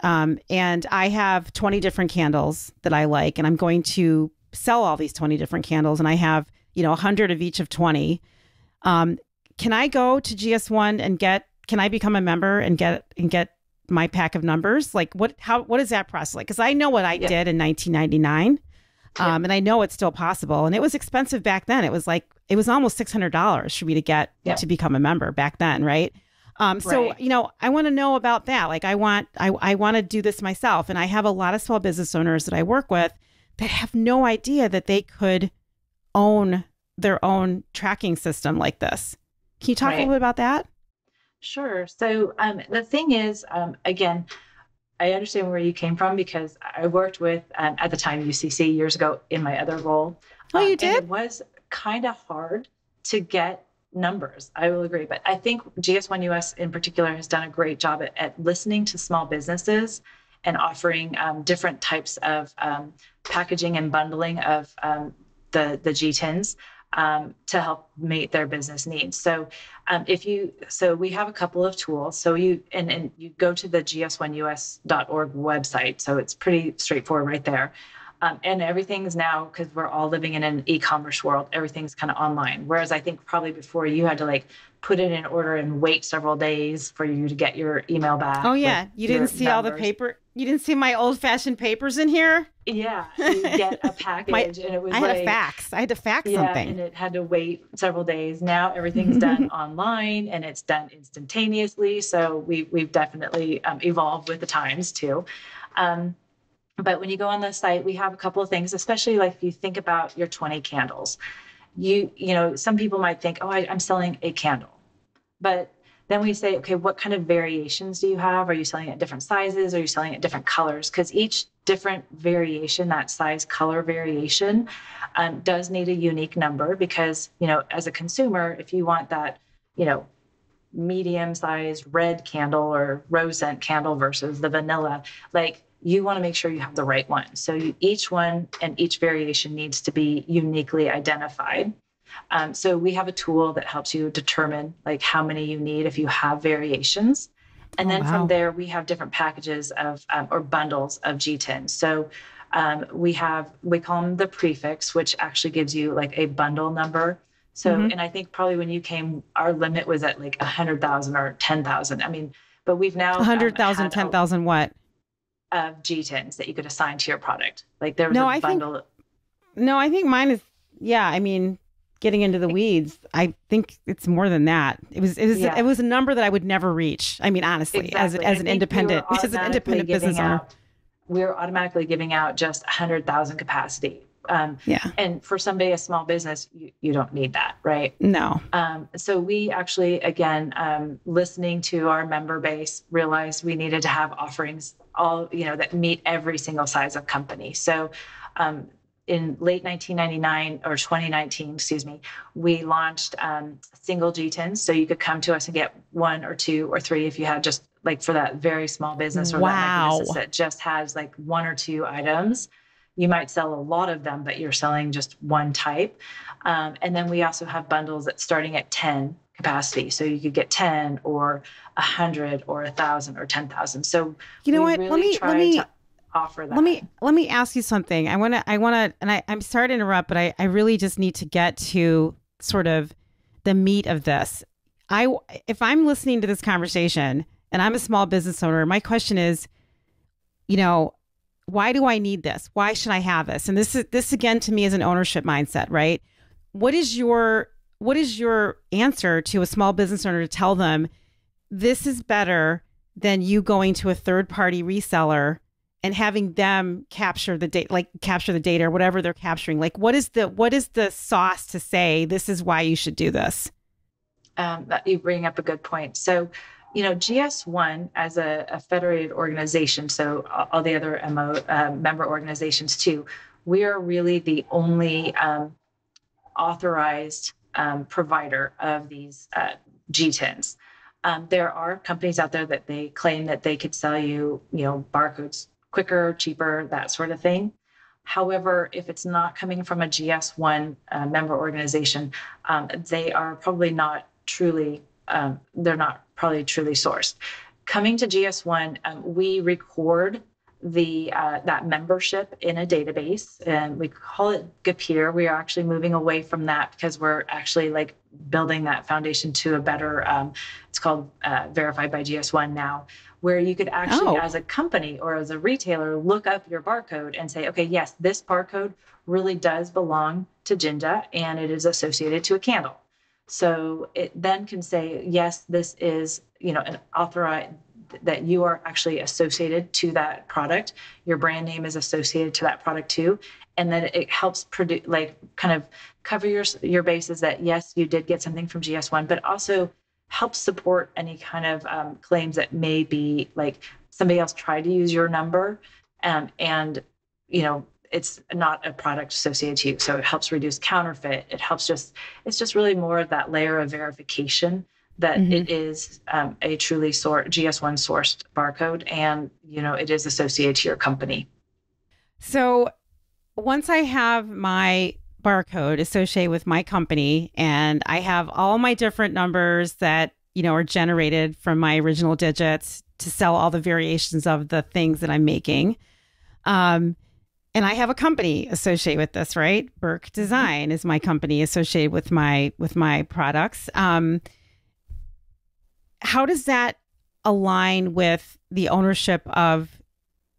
and I have 20 different candles that I like, and I'm going to sell all these 20 different candles, and I have, you know, 100 of each of 20. Can I go to GS1 and get? Can I become a member and get my pack of numbers? Like, what? How? What is that process like? Because I know what I did in 1999, and I know it's still possible, and it was expensive back then. It was like. It was almost $600 for me to get to become a member back then, right? So, you know, I want to know about that. Like I want to do this myself. And I have a lot of small business owners that I work with that have no idea that they could own their own tracking system like this. Can you talk a little bit about that? Sure. So the thing is, again, I understand where you came from because I worked with, at the time, UCC years ago in my other role. Oh, you did? It was kind of hard to get numbers, I will agree. But I think GS1 US in particular has done a great job at listening to small businesses and offering different types of packaging and bundling of the GTINs to help meet their business needs. So so we have a couple of tools. So you go to the gs1us.org website. So it's pretty straightforward right there. And everything's now, because we're all living in an e-commerce world, everything's kind of online. Whereas I think probably before you had to like put it in order and wait several days for you to get your email back. Oh yeah. You didn't see numbers. All the paper. You didn't see my old fashioned papers in here. Yeah. You get a package and it was I had to fax something. And it had to wait several days. Now everything's done online and it's done instantaneously. So we've definitely evolved with the times too. But when you go on the site, we have a couple of things, especially like if you think about your 20 candles, you know, some people might think, oh, I'm selling a candle, but then we say, okay, what kind of variations do you have? Are you selling it at different sizes? Are you selling it at different colors? Because each different variation, that size color variation, does need a unique number because, you know, as a consumer, if you want that, you know, medium sized red candle or rose scent candle versus the vanilla, like, you want to make sure you have the right one. So each one and each variation needs to be uniquely identified. So we have a tool that helps you determine like how many you need if you have variations. And then from there, we have different packages of or bundles of GTINs. So we call them the prefix, which actually gives you like a bundle number. So, and I think probably when you came, our limit was at like 100,000 or 10,000. I mean, but we've now 100,000, 10,000 what? Of GTINs that you could assign to your product. Like there was a bundle. I think mine is, I mean, getting into the weeds, I think it's more than that. It was a number that I would never reach. I mean, honestly, as an independent business owner, we were automatically giving out just 100,000 capacity. And for somebody, a small business, you don't need that, right? No. So we actually, again, listening to our member base, realized we needed to have offerings all, you know, that meet every single size of company. So, in late 1999 or 2019, excuse me, we launched single GTINs. So you could come to us and get one or two or three if you had just like for that very small business or that business that just has like one or two items. You might sell a lot of them, but you're selling just one type. And then we also have bundles that starting at 10 capacity. So you could get 10 or 100 or 1,000 or 10,000. So you know what, really let me offer that. Let me ask you something. I want to, and I'm sorry to interrupt, but I really just need to get to sort of the meat of this. If I'm listening to this conversation and I'm a small business owner, my question is, you know, why do I need this? Why should I have this? And this again, to me, is an ownership mindset, right? What is your answer to a small business owner to tell them this is better than you going to a third-party reseller and having them capture the data or whatever they're capturing? Like, what is the sauce to say this is why you should do this? You bring up a good point. So, you know, GS1 as a federated organization, so all the other member organizations too, we are really the only authorized provider of these GTINs. There are companies out there that they claim that they could sell you, you know, barcodes quicker, cheaper, that sort of thing. However, if it's not coming from a GS1 member organization, they are probably not truly, they're not probably truly sourced. Coming to GS1, we record that membership in a database, and we call it GEPIR. We are actually moving away from that because we're actually like building that foundation to a better, it's called Verified by GS1 now, where you could actually, as a company or as a retailer, look up your barcode and say, okay, yes, this barcode really does belong to Ginger and it is associated to a candle. So it then can say, yes, this is, you know, an authorized, that you are actually associated to that product. Your brand name is associated to that product too. And then it helps produce, like, kind of cover your bases that yes, you did get something from GS1, but also helps support any kind of claims that may be like somebody else tried to use your number and, you know, it's not a product associated to you. So it helps reduce counterfeit. It helps it's just really more of that layer of verification that it is a truly GS1 sourced barcode and, you know, it is associated to your company. So once I have my barcode associated with my company and I have all my different numbers that, you know, are generated from my original digits to sell all the variations of the things that I'm making. And I have a company associated with this, right? Burke Design is my company associated with my products. How does that align with the ownership of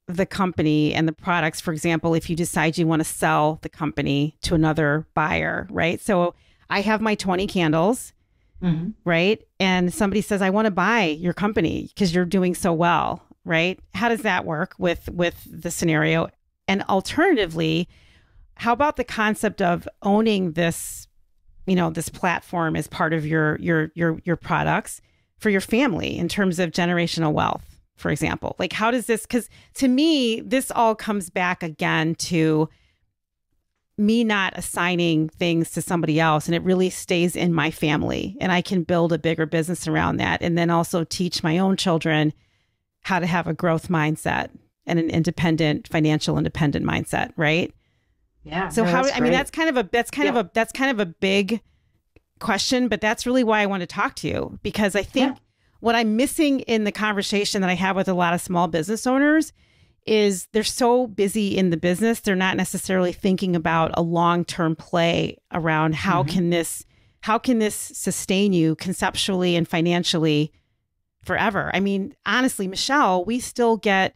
the company and the products? For example, if you decide you want to sell the company to another buyer, right? So I have my 20 candles, right? And somebody says, I want to buy your company because you're doing so well, right? How does that work with the scenario? And alternatively, how about the concept of owning this, you know, this platform as part of your products for your family in terms of generational wealth, for example? Like, how does this, because to me, this all comes back again to me not assigning things to somebody else, and it really stays in my family and I can build a bigger business around that. And then also teach my own children how to have a growth mindset and an financial independent mindset, right? Yeah. So no, how, I mean, that's kind of a big question, but that's really why I want to talk to you, because I think what I'm missing in the conversation that I have with a lot of small business owners is they're so busy in the business, they're not necessarily thinking about a long-term play around how can this sustain you conceptually and financially forever. I mean, honestly, Michelle, we still get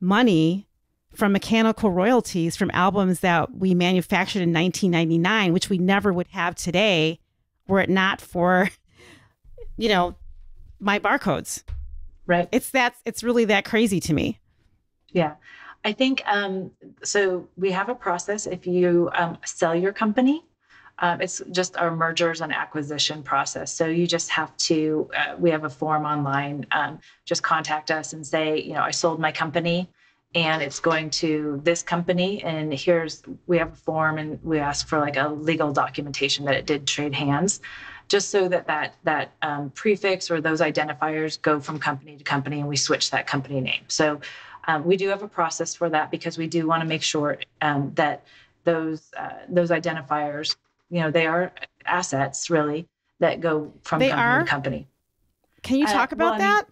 money from mechanical royalties from albums that we manufactured in 1999, which we never would have today were it not for, you know, my barcodes. Right. It's really that crazy to me. Yeah. I think, so we have a process. If you sell your company, it's just our mergers and acquisition process. So you just have to, we have a form online, just contact us and say, you know, I sold my company and it's going to this company. And we have a form and we ask for like a legal documentation that it did trade hands, just so that prefix or those identifiers go from company to company and we switch that company name. So we do have a process for that because we do want to make sure that those identifiers, you know, they are assets really that go from company to company. Can you talk about that?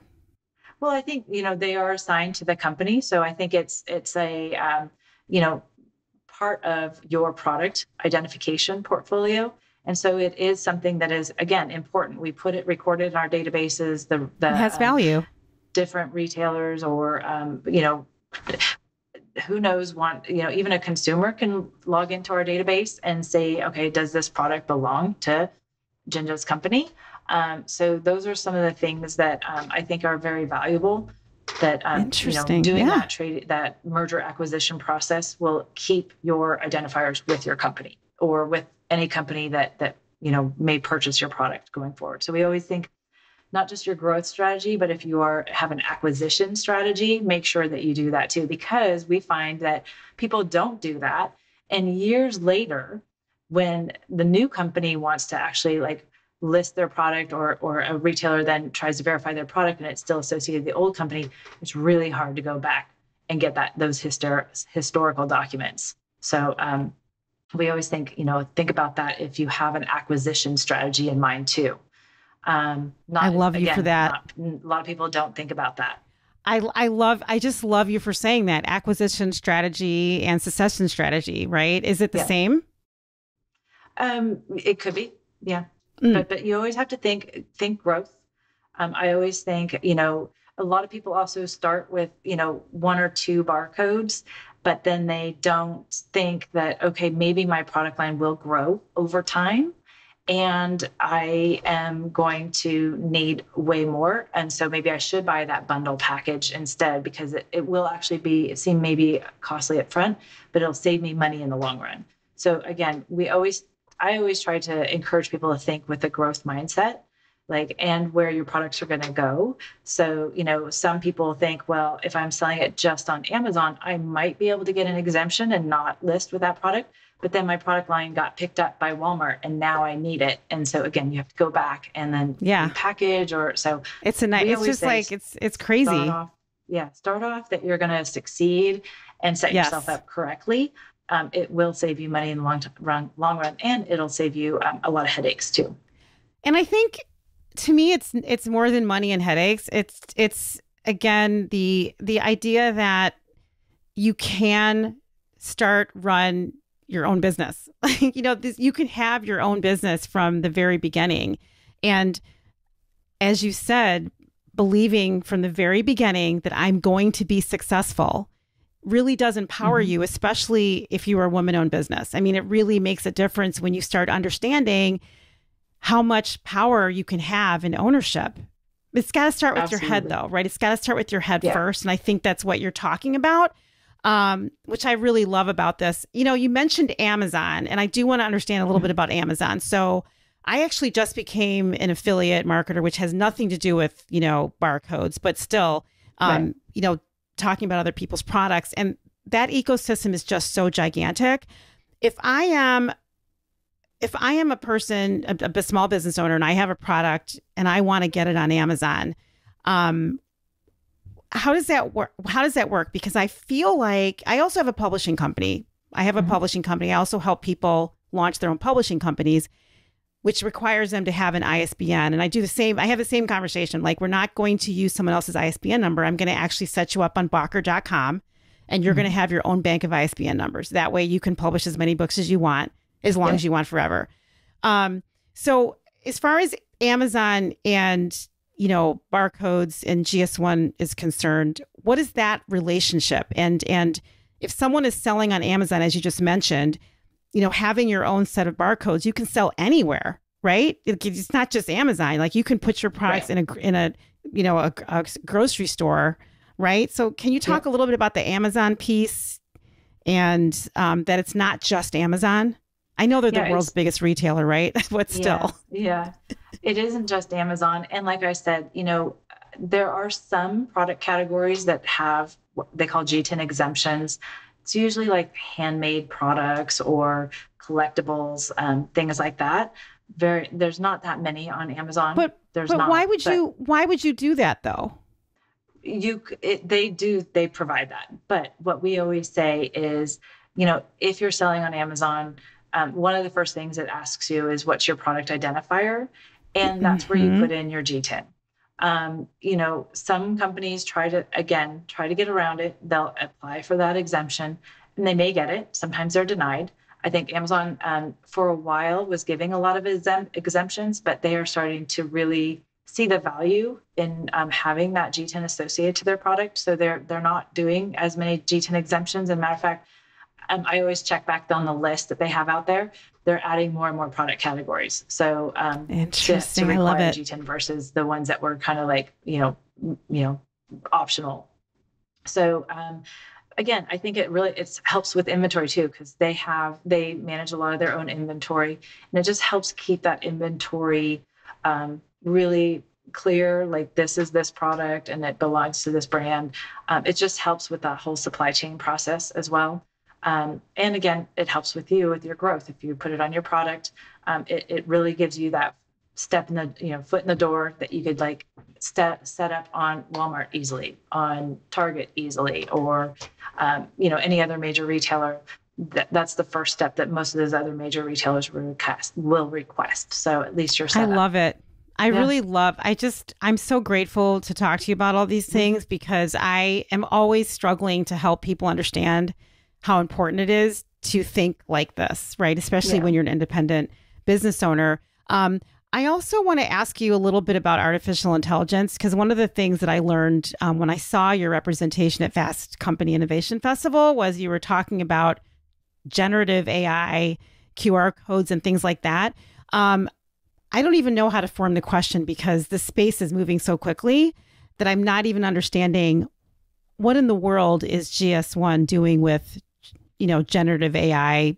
Well, I think, you know, they are assigned to the company. So I think it's a, you know, part of your product identification portfolio. And so it is something that is, again, important. We put it recorded in our databases. It has value. Different retailers or, who knows, even a consumer can log into our database and say, okay, does this product belong to Ginger's company? So those are some of the things that I think are very valuable that that trade, that merger acquisition process will keep your identifiers with your company or with any company that may purchase your product going forward. So we always think not just your growth strategy, but if you have an acquisition strategy, make sure that you do that too, because we find that people don't do that. And years later, when the new company wants to actually list their product or a retailer then tries to verify their product and it's still associated with the old company, it's really hard to go back and get those historical documents. So we always think about that if you have an acquisition strategy in mind too. I love you for that. A lot of people don't think about that. I just love you for saying that. Acquisition strategy and succession strategy, right? Is it the same? It could be, yeah. But you always have to think growth. I always think, a lot of people also start with, one or two barcodes, but then they don't think that, okay, maybe my product line will grow over time and I am going to need way more. And so maybe I should buy that bundle package instead because it will actually seem maybe costly up front, but it'll save me money in the long run. So again, I always try to encourage people to think with a growth mindset, and where your products are going to go. So, some people think, well, if I'm selling it just on Amazon, I might be able to get an exemption and not list with that product. But then my product line got picked up by Walmart and now I need it. And so again, you have to go back and then package or so. It's a nice, it's just it's crazy. Start off that you're going to succeed and set yourself up correctly. It will save you money in the long run, and it'll save you a lot of headaches too. And I think, to me, it's more than money and headaches. It's again the idea that you can run your own business. You can have your own business from the very beginning, and as you said, believing from the very beginning that I'm going to be successful really does empower you, especially if you are a woman-owned business. I mean, it really makes a difference when you start understanding how much power you can have in ownership. It's got to start with your head though, right? It's got to start with your head first. And I think that's what you're talking about, which I really love about this. You mentioned Amazon, and I do want to understand a little bit about Amazon. So I actually just became an affiliate marketer, which has nothing to do with, barcodes, but still, talking about other people's products. And that ecosystem is just so gigantic. If I am a person, a small business owner, and I have a product and I want to get it on Amazon, how does that work? Because I feel like I also have a publishing company. I have a publishing company. I also help people launch their own publishing companies, which requires them to have an ISBN. And I do the same. I have the same conversation. We're not going to use someone else's ISBN number. I'm going to actually set you up on Bocker.com, and you're going to have your own bank of ISBN numbers. That way you can publish as many books as you want, as long as you want forever. So as far as Amazon and, barcodes and GS1 is concerned, what is that relationship? And if someone is selling on Amazon, as you just mentioned, having your own set of barcodes, you can sell anywhere, right? It's not just Amazon. You can put your products in a grocery store, right? So can you talk a little bit about the Amazon piece and that it's not just Amazon? I know they're the world's biggest retailer, right? But still. Yeah. It isn't just Amazon. And like I said, there are some product categories that have what they call G10 exemptions. It's usually handmade products or collectibles, things like that. There's not that many on Amazon. Why would you do that though? They provide that. But what we always say is, if you're selling on Amazon, one of the first things it asks you is what's your product identifier, and that's where you put in your G10. Some companies try to get around it. They'll apply for that exemption and they may get it. Sometimes they're denied. I think Amazon for a while was giving a lot of exemptions, but they are starting to really see the value in having that G10 associated to their product. So they're not doing as many G10 exemptions. And matter of fact, I always check back on the list that they have out there. They're adding more and more product categories. So interesting. To require I love it. G10 versus the ones that were kind of like, you know, optional. So again, I think it helps with inventory too, because they manage a lot of their own inventory, and it just helps keep that inventory really clear, like this is this product and it belongs to this brand. It just helps with that whole supply chain process as well. And again, it helps with your growth. If you put it on your product, it really gives you that step in the, foot in the door that you could like set up on Walmart easily, on Target easily, or, any other major retailer. That's the first step that most of those other major retailers will request. So at least you're set up. I love it. I'm so grateful to talk to you about all these things, because I am always struggling to help people understand how important it is to think like this, right? Especially when you're an independent business owner. I also want to ask you a little bit about artificial intelligence, because one of the things that I learned when I saw your representation at Fast Company Innovation Festival was you were talking about generative AI, QR codes, and things like that. I don't even know how to form the question, because the space is moving so quickly that I'm not even understanding what in the world is GS1 doing with, generative AI,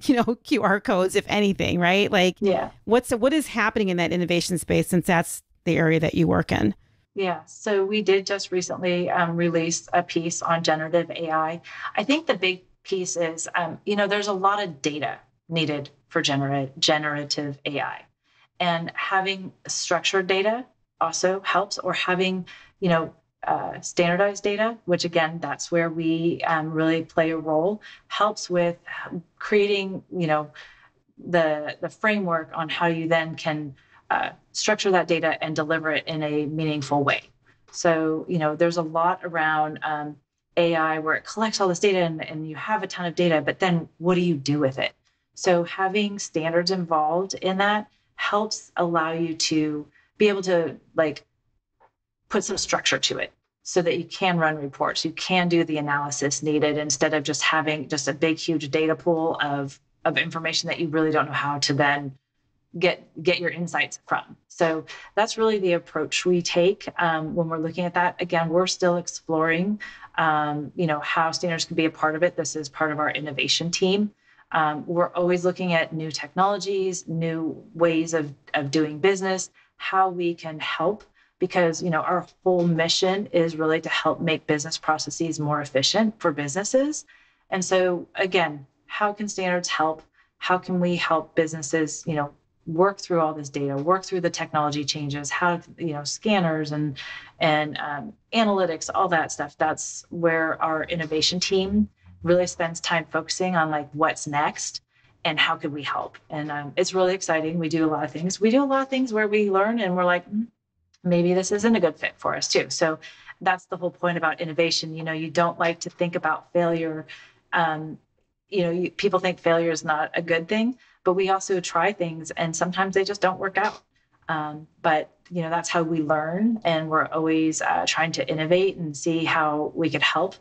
QR codes, if anything, right? Like, what is happening in that innovation space, since that's the area that you work in? Yeah. So we did just recently release a piece on generative AI. I think the big piece is, there's a lot of data needed for generative AI, and having structured data also helps, or having, standardized data, which again, that's where we really play a role, helps with creating, the framework on how you then can structure that data and deliver it in a meaningful way. So, there's a lot around AI where it collects all this data and you have a ton of data, but then what do you do with it? So having standards involved in that helps allow you to be able to put some structure to it, so that you can run reports, you can do the analysis needed, instead of just having just a big, huge data pool of information that you really don't know how to then get your insights from. So that's really the approach we take when we're looking at that. Again, we're still exploring, how standards can be a part of it. This is part of our innovation team. We're always looking at new technologies, new ways of doing business, how we can help. Because, our whole mission is really to help make business processes more efficient for businesses. And so, again, how can standards help? How can we help businesses, work through all this data, work through the technology changes, how, scanners and analytics, all that stuff. That's where our innovation team really spends time focusing on, what's next. And how could we help? And it's really exciting. We do a lot of things. We do a lot of things where we learn and we're like, maybe this isn't a good fit for us too. So that's the whole point about innovation. You don't like to think about failure. People think failure is not a good thing, but we also try things and sometimes they just don't work out. But that's how we learn, and we're always trying to innovate and see how we could help.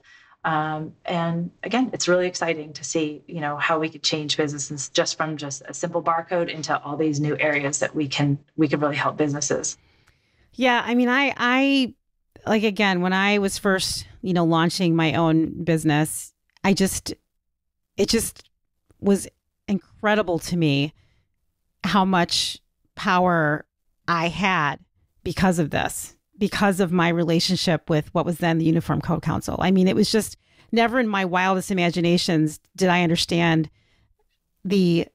And again, it's really exciting to see, how we could change businesses just from just a simple barcode into all these new areas that we can really help businesses. Yeah. I mean, I like, again, when I was first, launching my own business, it just was incredible to me how much power I had because of this, because of my relationship with what was then the Uniform Code Council. I mean, it was just never in my wildest imaginations did I understand the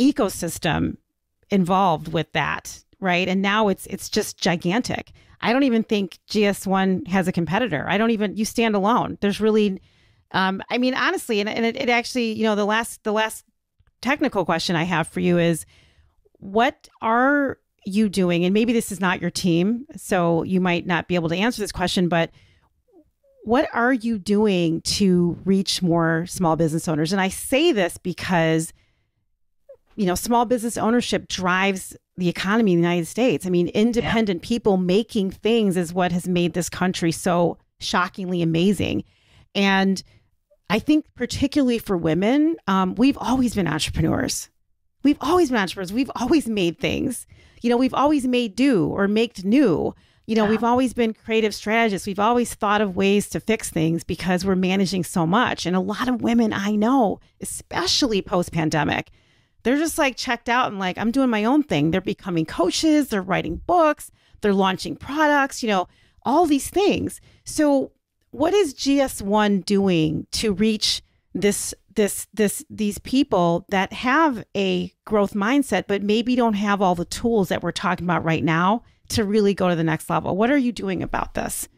ecosystem involved with that. Right. And now it's just gigantic. I don't even think GS1 has a competitor. You stand alone. There's really, honestly, and it actually, the last technical question I have for you is, what are you doing? And maybe this is not your team, so you might not be able to answer this question, but what are you doing to reach more small business owners? And I say this because, you know, small business ownership drives the economy in the United States. I mean, independent people making things is what has made this country so shockingly amazing. And I think particularly for women, we've always been entrepreneurs. We've always been entrepreneurs. We've always made things. You know, we've always made do or make new. You know, we've always been creative strategists. We've always thought of ways to fix things because we're managing so much. And a lot of women I know, especially post-pandemic, they're just like checked out and like, I'm doing my own thing. They're becoming coaches. They're writing books. They're launching products, you know, all these things. So what is GS1 doing to reach these people that have a growth mindset, but maybe don't have all the tools that we're talking about right now to really go to the next level? What are you doing about this?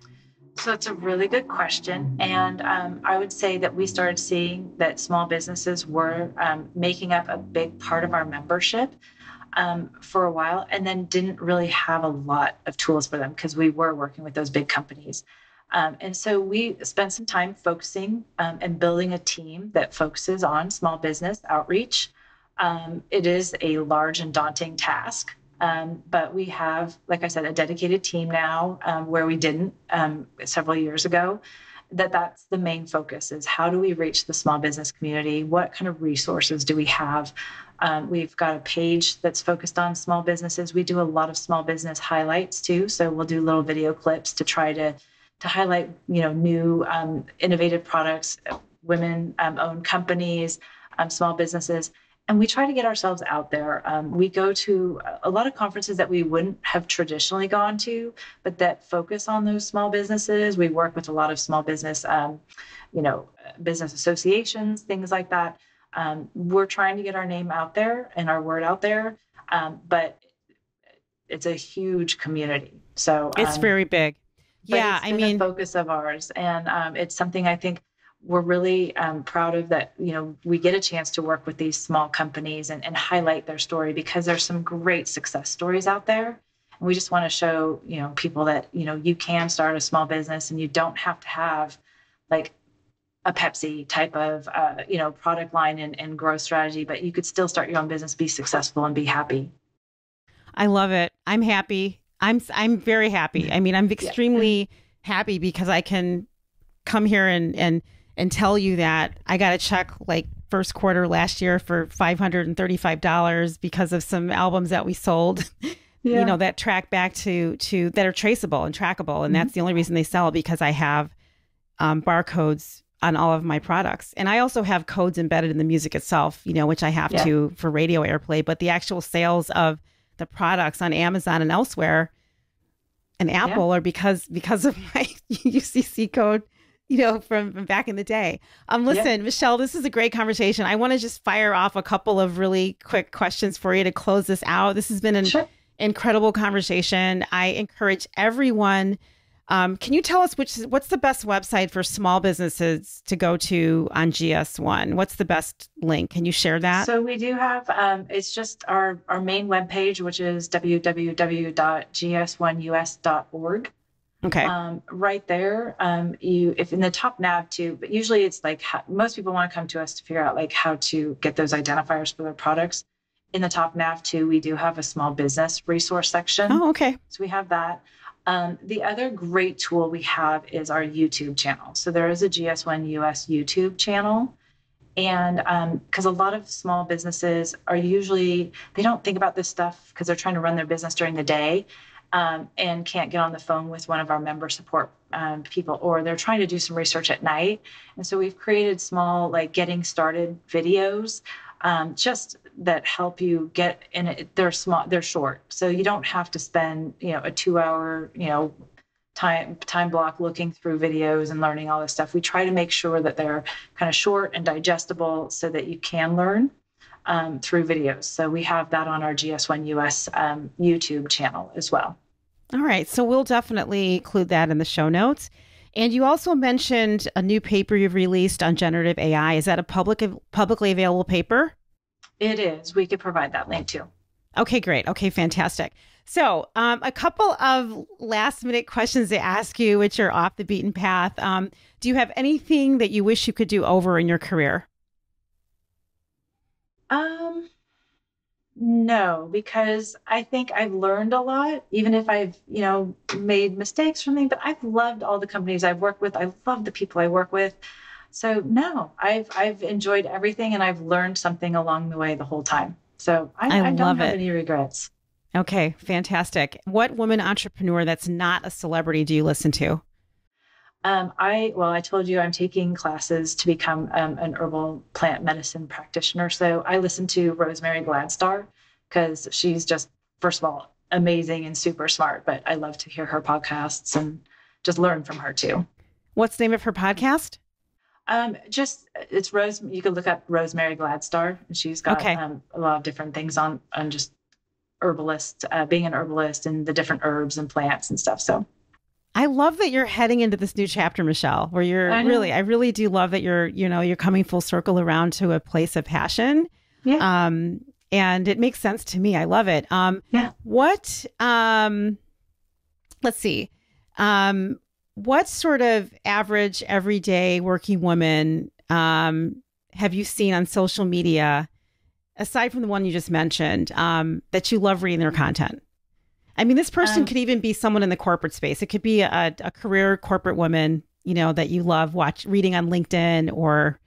So that's a really good question. And I would say that we started seeing that small businesses were making up a big part of our membership for a while, and then didn't really have a lot of tools for them because we were working with those big companies. And so we spent some time focusing and building a team that focuses on small business outreach. It is a large and daunting task. But we have, like I said, a dedicated team now where we didn't several years ago, that's the main focus is how do we reach the small business community? What kind of resources do we have? We've got a page that's focused on small businesses. We do a lot of small business highlights too. So we'll do little video clips to try to highlight, you know, new innovative products, women-owned companies, small businesses. And we try to get ourselves out there. We go to a lot of conferences that we wouldn't have traditionally gone to, but that focus on those small businesses. We work with a lot of small business, you know, business associations, things like that. We're trying to get our name out there and our word out there, but it's a huge community. So it's very big. Yeah, I mean, it's been a focus of ours, and it's something I think we're really proud of, that, you know, we get a chance to work with these small companies and highlight their story, because there's some great success stories out there. And we just want to show, you know, people that, you know, you can start a small business and you don't have to have like a Pepsi type of, you know, product line and growth strategy, but you could still start your own business, be successful and be happy. I love it. I'm happy. I'm very happy. I mean, I'm extremely happy because I can come here and tell you that I got a check like first quarter last year for $535 because of some albums that we sold, you know, that track back to that are traceable and trackable. And that's the only reason they sell, because I have barcodes on all of my products. And I also have codes embedded in the music itself, you know, which I have to for radio airplay, but the actual sales of the products on Amazon and elsewhere and Apple are because of my UCC code, you know, from back in the day. Listen, Michelle, this is a great conversation. I want to just fire off a couple of really quick questions for you to close this out. This has been an incredible conversation. I encourage everyone. Can you tell us what's the best website for small businesses to go to on GS1? What's the best link? Can you share that? So we do have, it's just our main webpage, which is www.gs1us.org. Okay. Right there, if in the top nav too, but usually it's like most people want to come to us to figure out like how to get those identifiers for their products. In the top nav too, we do have a small business resource section. Oh, okay. So we have that. The other great tool we have is our YouTube channel. So there is a GS1 US YouTube channel. And because a lot of small businesses are usually, they don't think about this stuff because they're trying to run their business during the day. And can't get on the phone with one of our member support people, or they're trying to do some research at night. And so we've created small, like getting started videos, just that help you get in it. They're small, they're short. So you don't have to spend, you know, a 2 hour, you know, time block looking through videos and learning all this stuff. We try to make sure that they're kind of short and digestible so that you can learn through videos. So we have that on our GS1 US YouTube channel as well. All right. So we'll definitely include that in the show notes. And you also mentioned a new paper you've released on generative AI. Is that a publicly available paper? It is. We could provide that link too. Okay, great. Okay, fantastic. So a couple of last minute questions to ask you, which are off the beaten path. Do you have anything that you wish you could do over in your career? No, because I think I've learned a lot, even if I've, you know, made mistakes from things, but I've loved all the companies I've worked with. I love the people I work with. So no, I've enjoyed everything and I've learned something along the way the whole time. So I don't have any regrets. Okay, fantastic. What woman entrepreneur that's not a celebrity do you listen to? I told you I'm taking classes to become an herbal plant medicine practitioner. So I listen to Rosemary Gladstar because she's just, first of all, amazing and super smart, but I love to hear her podcasts and just learn from her too. What's the name of her podcast? You can look up Rosemary Gladstar and she's got a lot of different things on just herbalist, being an herbalist and the different herbs and plants and stuff. So I love that you're heading into this new chapter, Michelle, where you're I really do love that you're coming full circle around to a place of passion. Yeah. And it makes sense to me. I love it. What sort of average everyday working woman have you seen on social media, aside from the one you just mentioned, that you love reading their content? I mean, this person could even be someone in the corporate space. It could be a career corporate woman, you know, that you love reading on LinkedIn or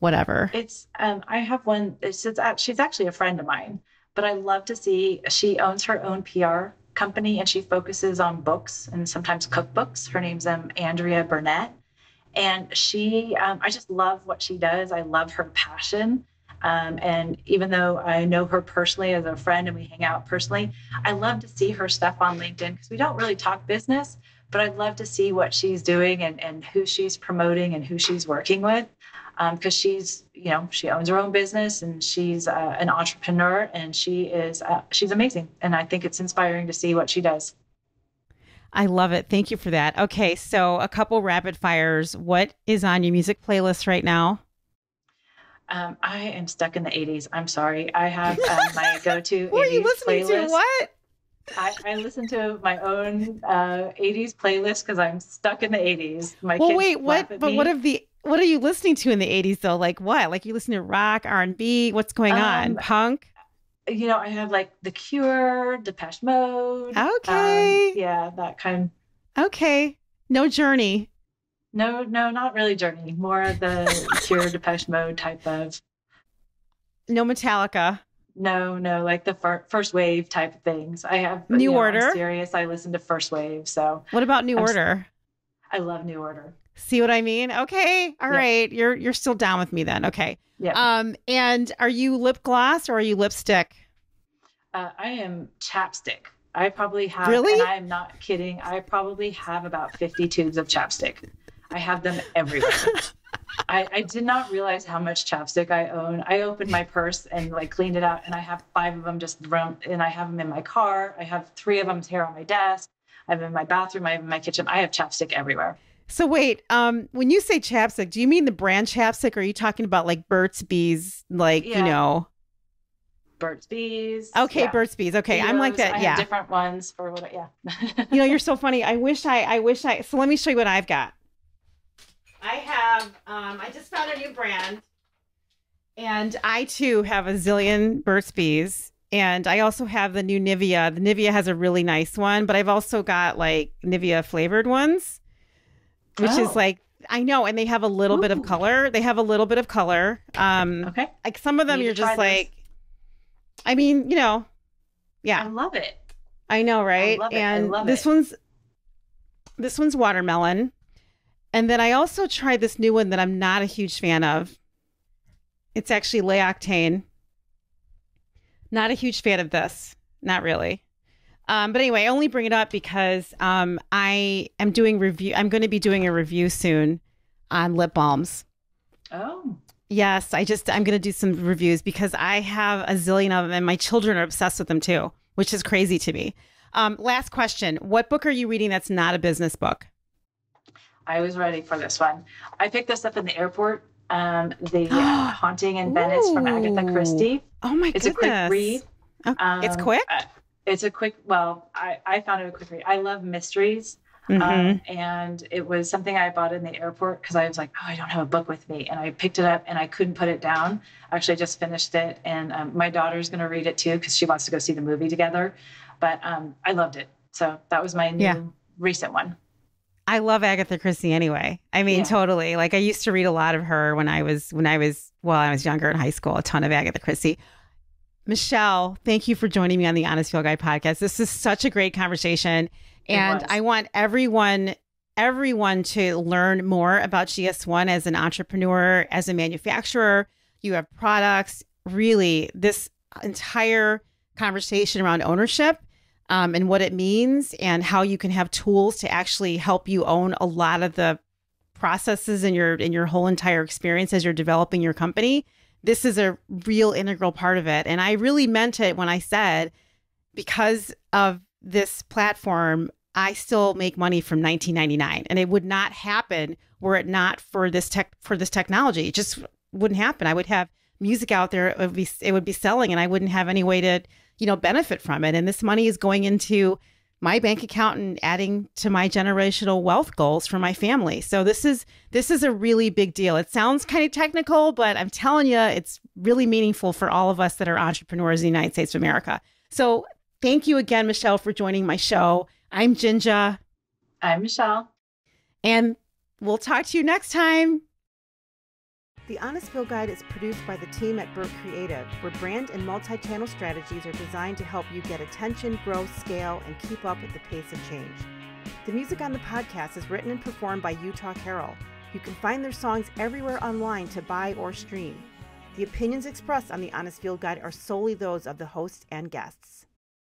whatever. It's, I have one, she's actually a friend of mine, but I love to see, she owns her own PR company and she focuses on books and sometimes cookbooks. Her name's Andrea Burnett. And she, I just love what she does. I love her passion. And even though I know her personally as a friend and we hang out personally, I love to see her stuff on LinkedIn because we don't really talk business, but I'd love to see what she's doing and who she's promoting and who she's working with. Because she's, you know, she owns her own business and she's an entrepreneur and she's amazing. And I think it's inspiring to see what she does. I love it. Thank you for that. Okay. So a couple rapid fires. What is on your music playlist right now? I am stuck in the 80s. I'm sorry. I have my go-to 80s playlist. What are you listening playlist. To? What? I listen to my own 80s playlist because I'm stuck in the 80s. My well, kids wait, what? But me. What are you listening to in the 80s though? Like what? Like you listen to rock, R&B? What's going on? Punk? You know, I have like The Cure, Depeche Mode. Okay. Yeah, that kind. Okay. No Journey. No, not really Journey. More of the Cure, Depeche Mode type of. No Metallica. No, like the first wave type of things. I have New Order. I'm serious. I listen to first wave. So what about New Order? I love New Order. See what I mean? Okay, all right. You're still down with me then. Okay. Yeah. And are you lip gloss or are you lipstick? I am chapstick. I probably have. Really? And I'm not kidding. I probably have about 50 tubes of chapstick. I have them everywhere. I did not realize how much chapstick I own. I opened my purse and like cleaned it out and I have 5 of them just thrown, and I have them in my car. I have 3 of them here on my desk. I have them in my bathroom. I have them in my kitchen. I have chapstick everywhere. So wait, when you say chapstick, do you mean the brand chapstick? Or are you talking about like Burt's Bees? Like, yeah. You know. Burt's Bees. Okay, yeah. Burt's Bees. Okay, Beatles, I'm like that. Yeah, I have different ones for what. Yeah. You know, you're so funny. I wish I. So let me show you what I've got. I have, I just found a new brand and I too have a zillion Burt's Bees and I also have the new Nivea. The Nivea has a really nice one, but I've also got like Nivea flavored ones, which is like, I know. And they have a little bit of color. Okay. Like some of them you're just like, I mean, you know, yeah. I love it. I know. Right. I love it. And this one's watermelon. And then I also tried this new one that I'm not a huge fan of. It's actually Lay Octane. Not a huge fan of this. Not really. But anyway, I only bring it up because I am doing review. I'm going to be doing a review soon on lip balms. Oh. Yes. I'm going to do some reviews because I have a zillion of them and my children are obsessed with them too, which is crazy to me. Last question. What book are you reading that's not a business book? I was ready for this one. I picked this up in the airport. The Haunting in Venice from Agatha Christie. Oh my goodness. It's a quick read. It's quick? it's a quick, well, I found it a quick read. I love mysteries. Mm-hmm. And it was something I bought in the airport because I was like, oh, I don't have a book with me. And I picked it up and I couldn't put it down. Actually, I just finished it. And my daughter's going to read it too because she wants to go see the movie together. But I loved it. So that was my new recent one. I love Agatha Christie anyway. I mean, totally. Like I used to read a lot of her when I was younger in high school, a ton of Agatha Christie. Michelle, thank you for joining me on the Honest Field Guide podcast. This is such a great conversation. And I want everyone to learn more about GS1 as an entrepreneur, as a manufacturer. You have products. Really, this entire conversation around ownership and what it means and how you can have tools to actually help you own a lot of the processes in your whole entire experience as you're developing your company. This is a real integral part of it. And I really meant it when I said, because of this platform, I still make money from 1999. And it would not happen were it not for this technology. It just wouldn't happen. I would have music out there. It would be selling and I wouldn't have any way to benefit from it. And this money is going into my bank account and adding to my generational wealth goals for my family. So this is a really big deal. It sounds kind of technical, but I'm telling you, it's really meaningful for all of us that are entrepreneurs in the United States of America. So thank you again, Michelle, for joining my show. I'm Ginger. I'm Michelle. And we'll talk to you next time. The Honest Field Guide is produced by the team at Burke Creative, where brand and multi-channel strategies are designed to help you get attention, grow, scale, and keep up with the pace of change. The music on the podcast is written and performed by Utah Carol. You can find their songs everywhere online to buy or stream. The opinions expressed on the Honest Field Guide are solely those of the hosts and guests.